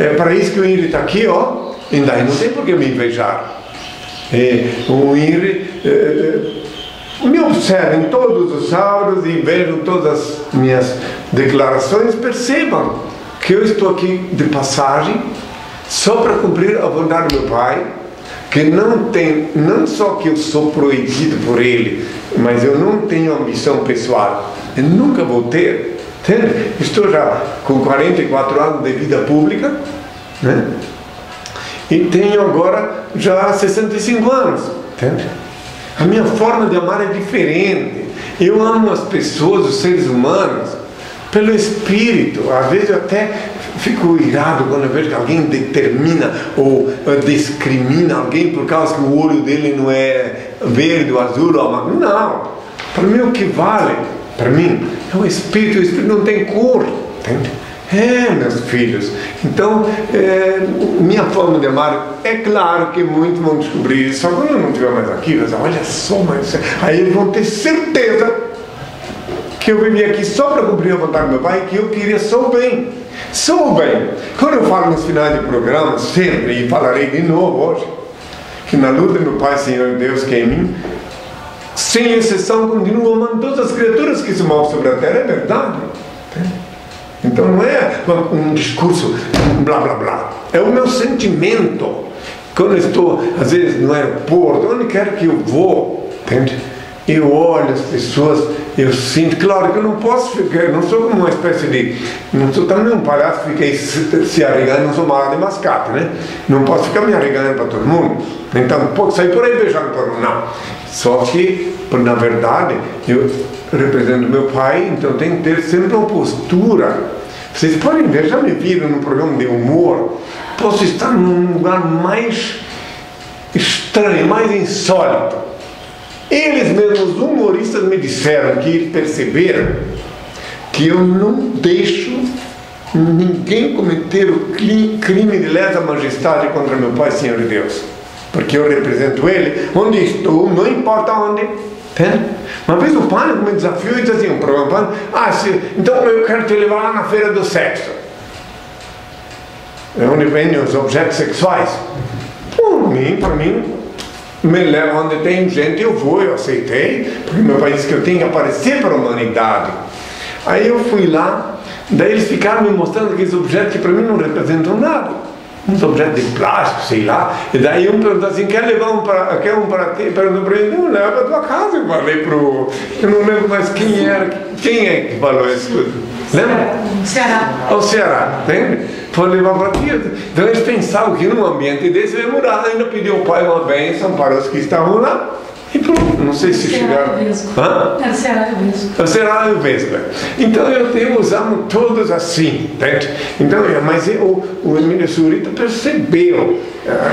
É para isso que o Inri está aqui, ó. E daí não tem por que me invejar. É, o Inri é, me observa em todos os áudios e vejam todas as minhas declarações. Percebam que eu estou aqui de passagem só para cumprir a vontade do meu Pai, que não tem, não só que eu sou proibido por ele, mas eu não tenho ambição pessoal. Eu nunca vou ter. Entende? Estou já com quarenta e quatro anos de vida pública, né? E tenho agora já sessenta e cinco anos. Entende? A minha forma de amar é diferente. Eu amo as pessoas, os seres humanos, pelo espírito. Às vezes eu até fico irado quando eu vejo que alguém determina ou discrimina alguém por causa que o olho dele não é verde, ou azul, ou amarelo. Não. Para mim o que vale, para mim, é o espírito. O espírito não tem cor. Entende? É, meus filhos. Então, é, minha forma de amar, é claro que muitos vão descobrir isso. Só quando eu não estiver mais aqui, vão dizer: olha só, mas... Aí eles vão ter certeza que eu vivi aqui só para cumprir a vontade do meu Pai, que eu queria só o bem, só o bem. Quando eu falo nos finais de programa, sempre, e falarei de novo hoje, que na luta do Pai, Senhor Deus, que é em mim, sem exceção, continuo amando todas as criaturas que se movem sobre a terra, é verdade. Então não é um discurso, blá blá blá, é o meu sentimento. Quando eu estou, às vezes, no aeroporto, onde quer que eu vou, entende? Eu olho as pessoas, eu sinto, claro que eu não posso ficar, eu não sou como uma espécie de, não sou também um palhaço que fica se, se arregando, não sou mala de mascate, né? Não posso ficar me arregando para todo mundo, nem tampouco sair por aí beijando todo mundo, não. Só que, na verdade, eu represento meu Pai, então tem que ter sempre uma postura. Vocês podem ver, já me viram num programa de humor, posso estar num lugar mais estranho, mais insólito. Eles mesmos, os humoristas, me disseram que eles perceberam que eu não deixo ninguém cometer o crime de lesa majestade contra meu Pai, Senhor Deus. Porque eu represento Ele, onde estou, não importa onde. Entende? Uma vez o Pânico me desafiou e disse assim, um programa Pânico: ah, se, então eu quero te levar lá na feira do sexo. É onde vendem os objetos sexuais. Por mim, para mim... me leva onde tem gente, eu vou, eu aceitei, porque meu Pai disse que eu tenho que aparecer para a humanidade. Aí eu fui lá, daí eles ficaram me mostrando aqueles objetos que para mim não representam nada, uns objetos de plástico, sei lá. E daí um perguntou assim: quer levar um para, quer um para ti? Perguntou para ele: não, leva para tua casa. Eu falei para o... eu não lembro mais quem era, quem é que falou isso. Lembra? O Ceará. O Ceará, entende? pode levar para Deus. Então eles pensavam que num ambiente desse ia mudar, ainda pediu ao Pai uma bênção para os que estavam lá. E pronto, não sei se chegaram. É o Ceará e o Vespa. É o Ceará e o Vespa. Então eu tenho usado todos assim, entende? Então, mas eu, o Emílio Surita percebeu uh,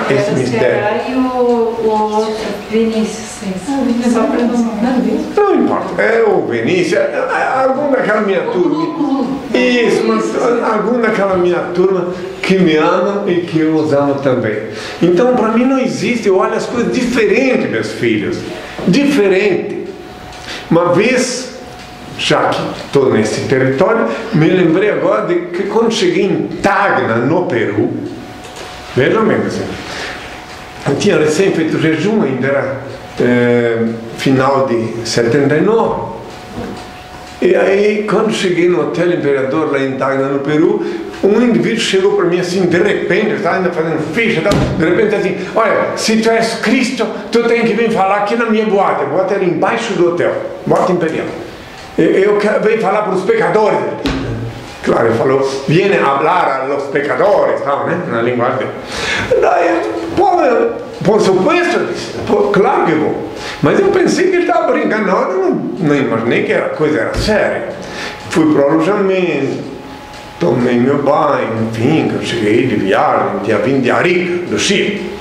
esse mistério. O Ceará e o, o outro, Vinícius. Ah, Vinícius. Só para nós. Não importa, é o Vinícius, algum daquela minha turma. Isso, mas algum daquela minha turma que me amam e que os amo também. Então, para mim não existe, eu olho as coisas diferentes, meus filhos. Diferente. Uma vez, já que estou nesse território, me lembrei agora de que quando cheguei em Tacna, no Peru, vejam bem, assim, eu tinha recém feito jejum, ainda era é, final de setenta e nove. E aí, quando cheguei no Hotel Imperador, lá em Tacna, no Peru, um indivíduo chegou para mim assim, de repente, eu estava ainda fazendo ficha, de repente assim, olha, se tu és Cristo, tu tem que vir falar aqui na minha boate, a boate era embaixo do hotel, boate imperial. Eu quero vir falar para os pecadores. Claro, ele falou, viene falar a los pecadores, tal, né? Na linguagem dele. Daí, pô, por supuesto, claro que vou. Mas eu pensei que ele estava brincando, não, eu não, não imaginei que a coisa era séria. Fui para o alojamento, tomei meu banho, enfim, eu cheguei de viagem, tinha vindo de Arica, do Chile.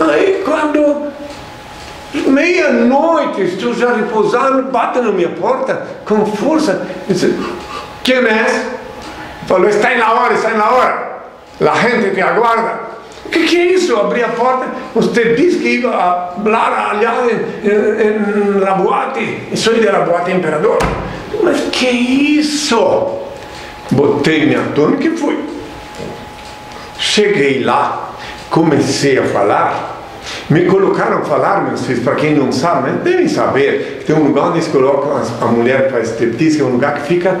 Aí, quando meia-noite estou já repousando, bate na minha porta com força, disse, quem é? Falou, está na hora, está na hora. A gente te aguarda. O que, que é isso? Abri a porta, você disse que ia falar lá em Rabuate. Sou de Rabuate, imperador. Mas que é isso? Botei minha túnica e fui. Cheguei lá, comecei a falar. Me colocaram a falar, meus filhos, para quem não sabe, mas devem saber que tem um lugar onde eles colocam a mulher para striptease, que é um lugar que fica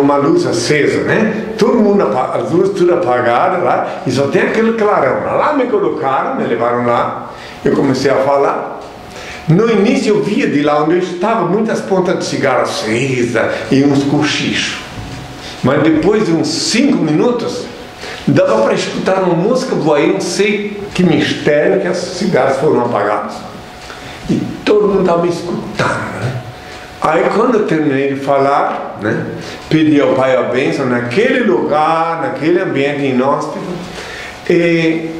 uma luz acesa, né? Todo mundo, as luzes tudo apagadas lá, e só tem aquele clarão. Lá me colocaram, me levaram lá, eu comecei a falar. No início eu via de lá onde eu estava muitas pontas de cigarro acesa e uns cochichos. Mas depois de uns cinco minutos, dava para escutar uma música do aí, não sei que mistério, que as cigarras foram apagadas. E todo mundo estava me escutando, né? Aí quando eu terminei de falar, né, pedi ao Pai a bênção naquele lugar, naquele ambiente inóspito. E...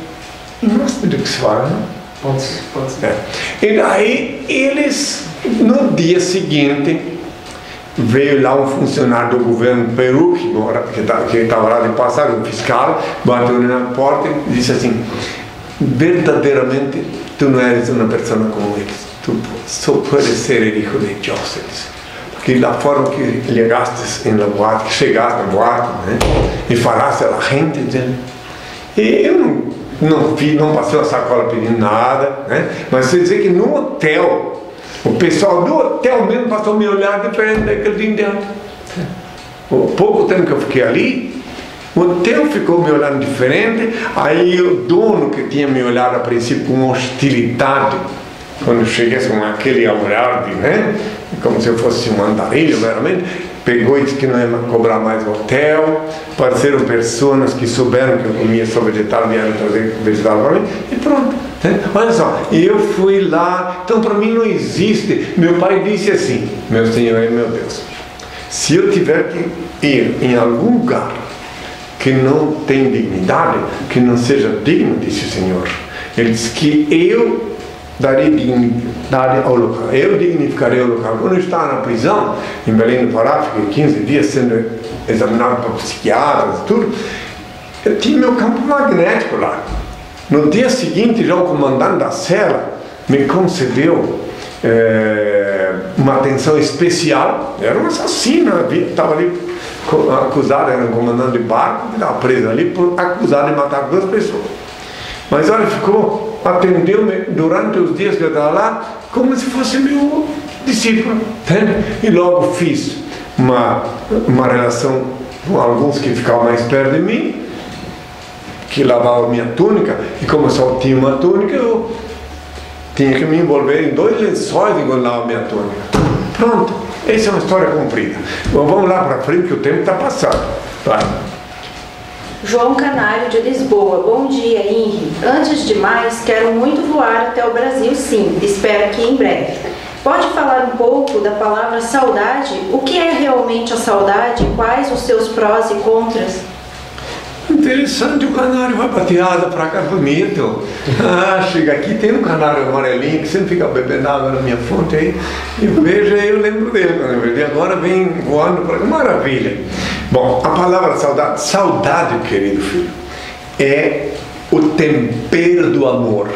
inóspito que se fala, né? Pode ser, pode ser. É. E daí eles, no dia seguinte... veio lá um funcionário do governo do Peru, que mora, que estava lá de passagem, um fiscal, bateu na porta e disse assim, verdadeiramente, tu não eres uma pessoa como eles, tu só pode ser o filho de Deus. Porque da forma que chegaste na boate, que chegaste na boate, né, e falaste à gente, e eu não, não, não passei a sacola pedindo nada, né, mas você dizer que no hotel, o pessoal do hotel mesmo passou a me olhar diferente daquele dia inteiro. O pouco tempo que eu fiquei ali, o hotel ficou me olhando diferente. Aí o dono que tinha me olhado a princípio com hostilidade, quando eu cheguei com aquele olhar, né, como se eu fosse um andarilho, realmente, pegou e disse que não ia cobrar mais o hotel. Apareceram pessoas que souberam que eu comia só vegetal, vieram trazer vegetal para mim e pronto. Olha só, eu fui lá, então para mim não existe. Meu pai disse assim, meu Senhor e meu Deus, se eu tiver que ir em algum lugar que não tem dignidade, que não seja digno, disse o Senhor, ele disse que eu darei dignidade ao local, eu dignificarei o local. Quando eu estava na prisão, em Belém do Pará, fiquei quinze dias sendo examinado por psiquiatras e tudo, eu tinha meu campo magnético lá. No dia seguinte, já o comandante da cela me concedeu é, uma atenção especial. Era um assassino, estava ali acusado, era um comandante de barco, estava preso ali por acusado de matar duas pessoas. Mas olha, ficou, atendeu-me durante os dias que eu estava lá, como se fosse meu discípulo, entende? E logo fiz uma, uma relação com alguns que ficavam mais perto de mim, que lavava minha túnica, e como eu só tinha uma túnica, eu tinha que me envolver em dois lençóis enquanto lavava minha túnica. Pronto, essa é uma história comprida. Bom, vamos lá para frente, que o tempo está passando. Tá. João Canário de Lisboa. Bom dia, Inri. Antes de mais, quero muito voar até o Brasil, sim. Espero que em breve. Pode falar um pouco da palavra saudade? O que é realmente a saudade? Quais os seus prós e contras? Interessante, o canário vai bateada pra cá, bonito. Ah, chega aqui, tem um canário amarelinho que sempre fica bebendo água na minha fonte aí. E veja, eu lembro dele. E agora vem voando pra cá. Maravilha. Bom, a palavra saudade, saudade, querido filho, é o tempero do amor.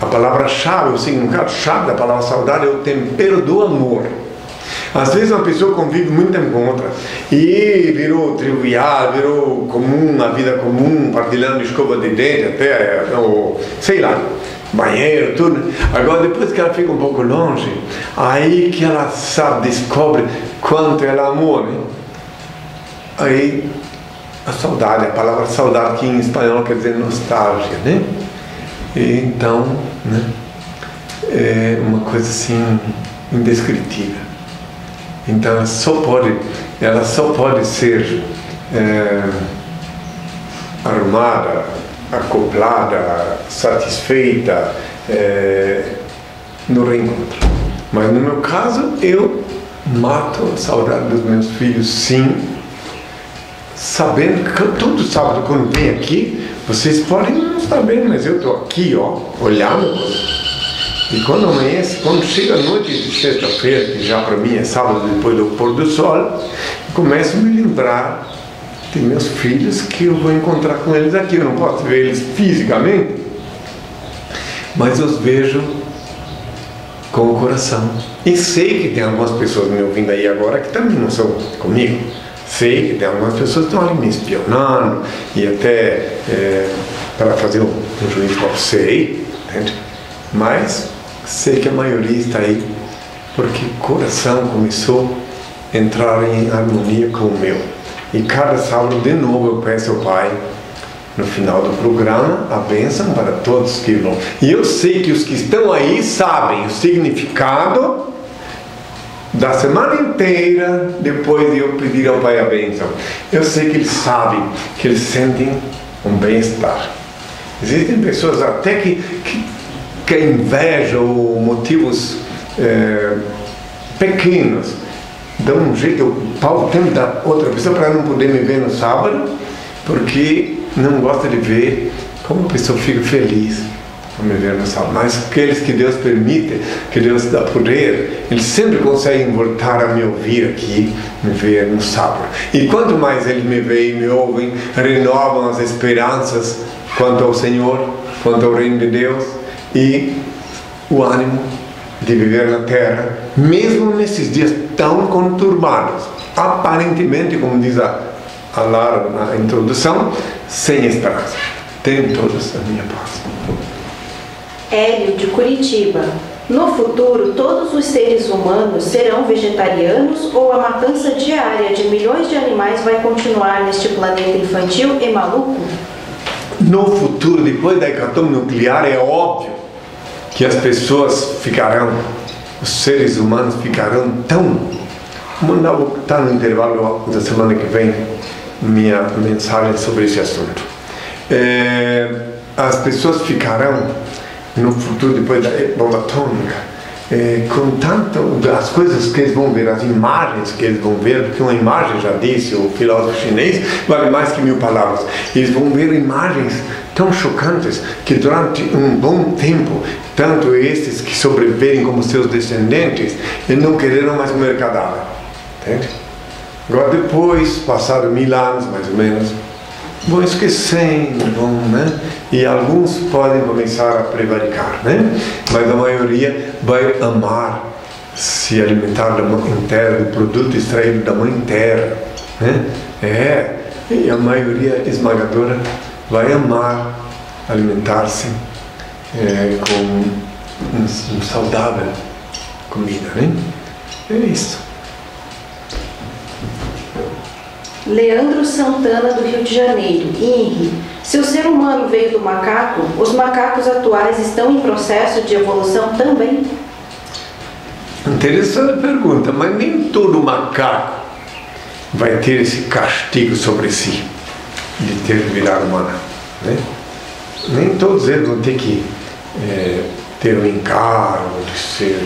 A palavra-chave, o significado-chave da palavra saudade é o tempero do amor. Às vezes uma pessoa convive muito tempo com outra e virou trivial, virou comum, a vida comum, partilhando escova de dente até, ou, sei lá, banheiro, tudo. Agora depois que ela fica um pouco longe, aí que ela sabe, descobre quanto ela amou, né? Aí a saudade, a palavra saudade que em espanhol quer dizer nostalgia, né? E então, né? É uma coisa assim indescritível. Então ela só pode, ela só pode ser é, armada, acoplada, satisfeita é, no reencontro. Mas no meu caso, eu mato a saudade dos meus filhos, sim, sabendo que todo sábado quando vem aqui, vocês podem não saber, mas eu estou aqui, ó, olhando. E quando amanhece, quando chega a noite de sexta-feira, que já para mim é sábado depois do pôr do sol, começo a me lembrar de meus filhos que eu vou encontrar com eles aqui. Eu não posso ver eles fisicamente, mas eu os vejo com o coração. E sei que tem algumas pessoas me ouvindo aí agora que também não são comigo. Sei que tem algumas pessoas que estão ali me espionando e até é, para fazer um, um juízo para você, entende? Mas sei que a maioria está aí porque o coração começou a entrar em harmonia com o meu. E cada sábado de novo eu peço ao Pai, no final do programa, a bênção para todos que vão. E eu sei que os que estão aí sabem o significado da semana inteira, depois de eu pedir ao Pai a bênção. Eu sei que eles sabem, que eles sentem um bem-estar. Existem pessoas até que... que que inveja ou motivos é, pequenos dão um jeito, o pau tem da outra pessoa para não poder me ver no sábado, porque não gosta de ver como a pessoa fica feliz por me ver no sábado. Mas aqueles que Deus permite, que Deus dá poder, eles sempre conseguem voltar a me ouvir aqui, me ver no sábado. E quanto mais eles me veem, me ouvem, renovam as esperanças quanto ao Senhor, quanto ao reino de Deus, e o ânimo de viver na Terra, mesmo nesses dias tão conturbados, aparentemente, como diz a, a Lara na introdução, sem esperança. Tenho todos a minha paz. Hélio de Curitiba. No futuro, todos os seres humanos serão vegetarianos ou a matança diária de milhões de animais vai continuar neste planeta infantil e maluco? No futuro, depois da hecatombe nuclear, é óbvio que as pessoas ficarão, os seres humanos ficarão tão... Vou estar no intervalo da semana que vem minha mensagem sobre esse assunto. É, as pessoas ficarão, no futuro, depois da bomba atômica, é, com tanto... as coisas que eles vão ver, as imagens que eles vão ver, porque uma imagem, já disse o filósofo chinês, vale mais que mil palavras. Eles vão ver imagens tão chocantes que durante um bom tempo, tanto esses que sobreviverem como seus descendentes, eles não quererão mais comer cadáver. Entende? Agora depois, passados mil anos mais ou menos, vão esquecendo, vão, né? E alguns podem começar a prevaricar, né? Mas a maioria vai amar se alimentar da mãe terra, do produto extraído da mãe terra, né? É, e a maioria esmagadora vai amar alimentar-se é, com um, um saudável comida, né? É isso. Leandro Santana, do Rio de Janeiro. Inri, se o ser humano veio do macaco, os macacos atuais estão em processo de evolução também? Interessante pergunta, mas nem todo macaco vai ter esse castigo sobre si. de ter virado maná, né? Nem todos eles vão ter que é, ter um encargo de ser,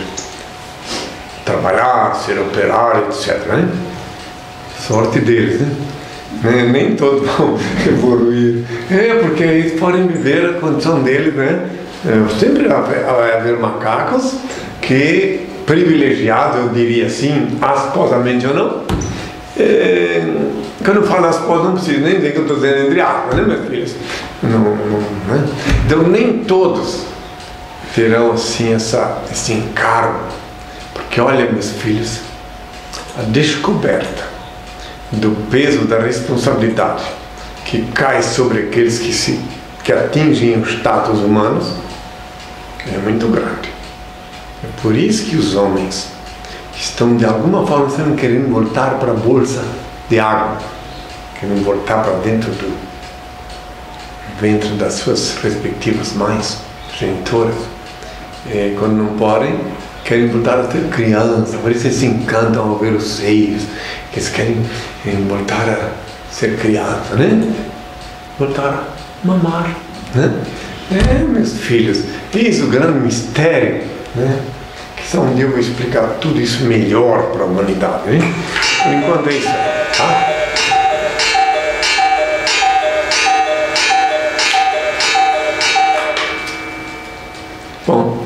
trabalhar, ser operário, etcétera, né? Sorte deles, né? Nem, nem todos vão evoluir. É, porque eles podem ver a condição deles, né? Sempre vai haver macacos que, privilegiados, eu diria assim, asposamente ou não. É, quando eu falo asposamente, não preciso nem dizer que eu estou dizendo entre aspas, né, meus filhos? Não, não, né? Então, nem todos terão, assim, essa, esse encargo. Porque, olha, meus filhos, a descoberta do peso da responsabilidade que cai sobre aqueles que se que atingem os status humanos é muito grande. É por isso que os homens estão de alguma forma sempre querendo voltar para a bolsa de água, querendo voltar para dentro do dentro das suas respectivas mães genitoras, e quando não podem querem voltar a ter criança. Por isso eles se encantam ao ver os seios, eles querem voltar a ser criança, né? Voltar a mamar, né? É, meus filhos, isso é o grande mistério, né? Que só um dia eu vou explicar tudo isso melhor para a humanidade, né? Por enquanto é isso, tá? Bom,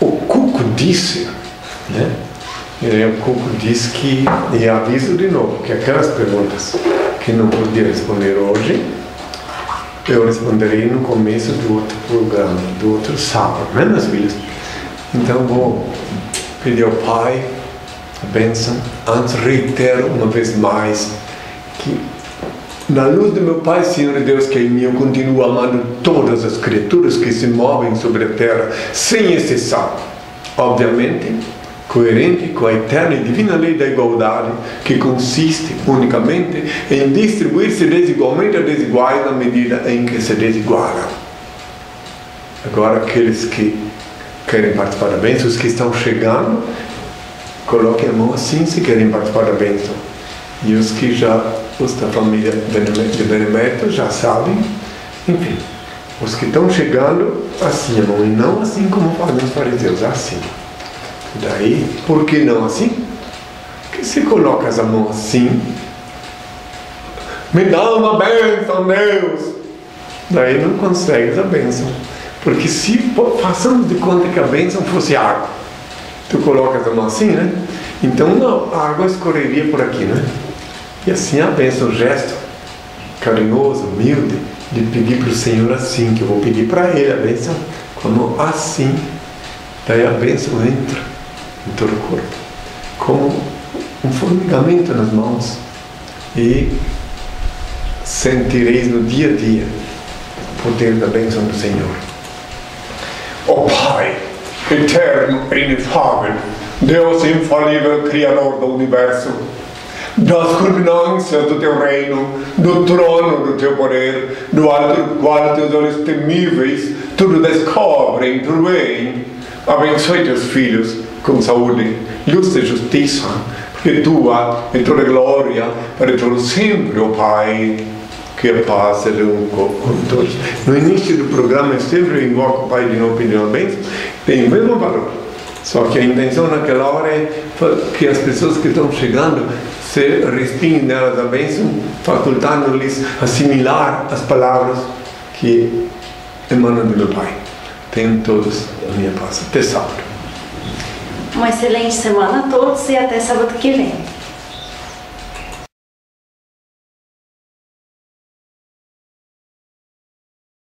o Cuco disse, né? E o Cuco diz que, e aviso de novo, que aquelas perguntas que não podia responder hoje, eu responderei no começo do outro programa, do outro sábado, né, meus filhos? Então vou pedir ao Pai a bênção. Antes, reitero uma vez mais que, na luz do meu Pai, Senhor e Deus, que é em mim, eu continuo amando todas as criaturas que se movem sobre a terra, sem exceção, obviamente, coerente com a eterna e divina lei da igualdade, que consiste unicamente em distribuir-se desigualmente a desiguais na medida em que se desiguala. Agora, aqueles que querem participar da bênção, os que estão chegando, coloquem a mão assim se querem participar da bênção. E os que já, os da família de Benemérito, já sabem, enfim, os que estão chegando, assim a mão, e não assim como fazem os fariseus, assim. Daí, por que não assim? Porque se colocas a mão assim, me dá uma bênção, Deus! Daí não consegues a bênção. Porque se passamos de conta que a bênção fosse água, tu colocas a mão assim, né? Então não, a água escorreria por aqui, né? E assim a bênção, o gesto carinhoso, humilde, de pedir para o Senhor assim, que eu vou pedir para Ele a bênção, com a mão assim. Daí a bênção entra em todo o corpo, como um formigamento nas mãos. E sentireis no dia a dia o poder da bênção do Senhor. Ó Pai, eterno e inefável, Deus infalível, Criador do Universo, das culminâncias do Teu reino, do trono do Teu poder, do alto do qual Teus olhos temíveis tudo descobrem, tudo veem, abençoe Teus filhos com saúde, luz e justiça, porque Tua é toda glória para todo sempre, ó Pai, que a paz é única com todos. No início do programa eu sempre invoco o Pai de novo pedindo a bênção, tem o mesmo valor, só que a intenção naquela hora é que as pessoas que estão chegando se respinguem delas a bênção, facultando-lhes assimilar as palavras que emanam do meu Pai. Tenham todos a minha paz. Até sábado. Uma excelente semana a todos e até sábado que vem.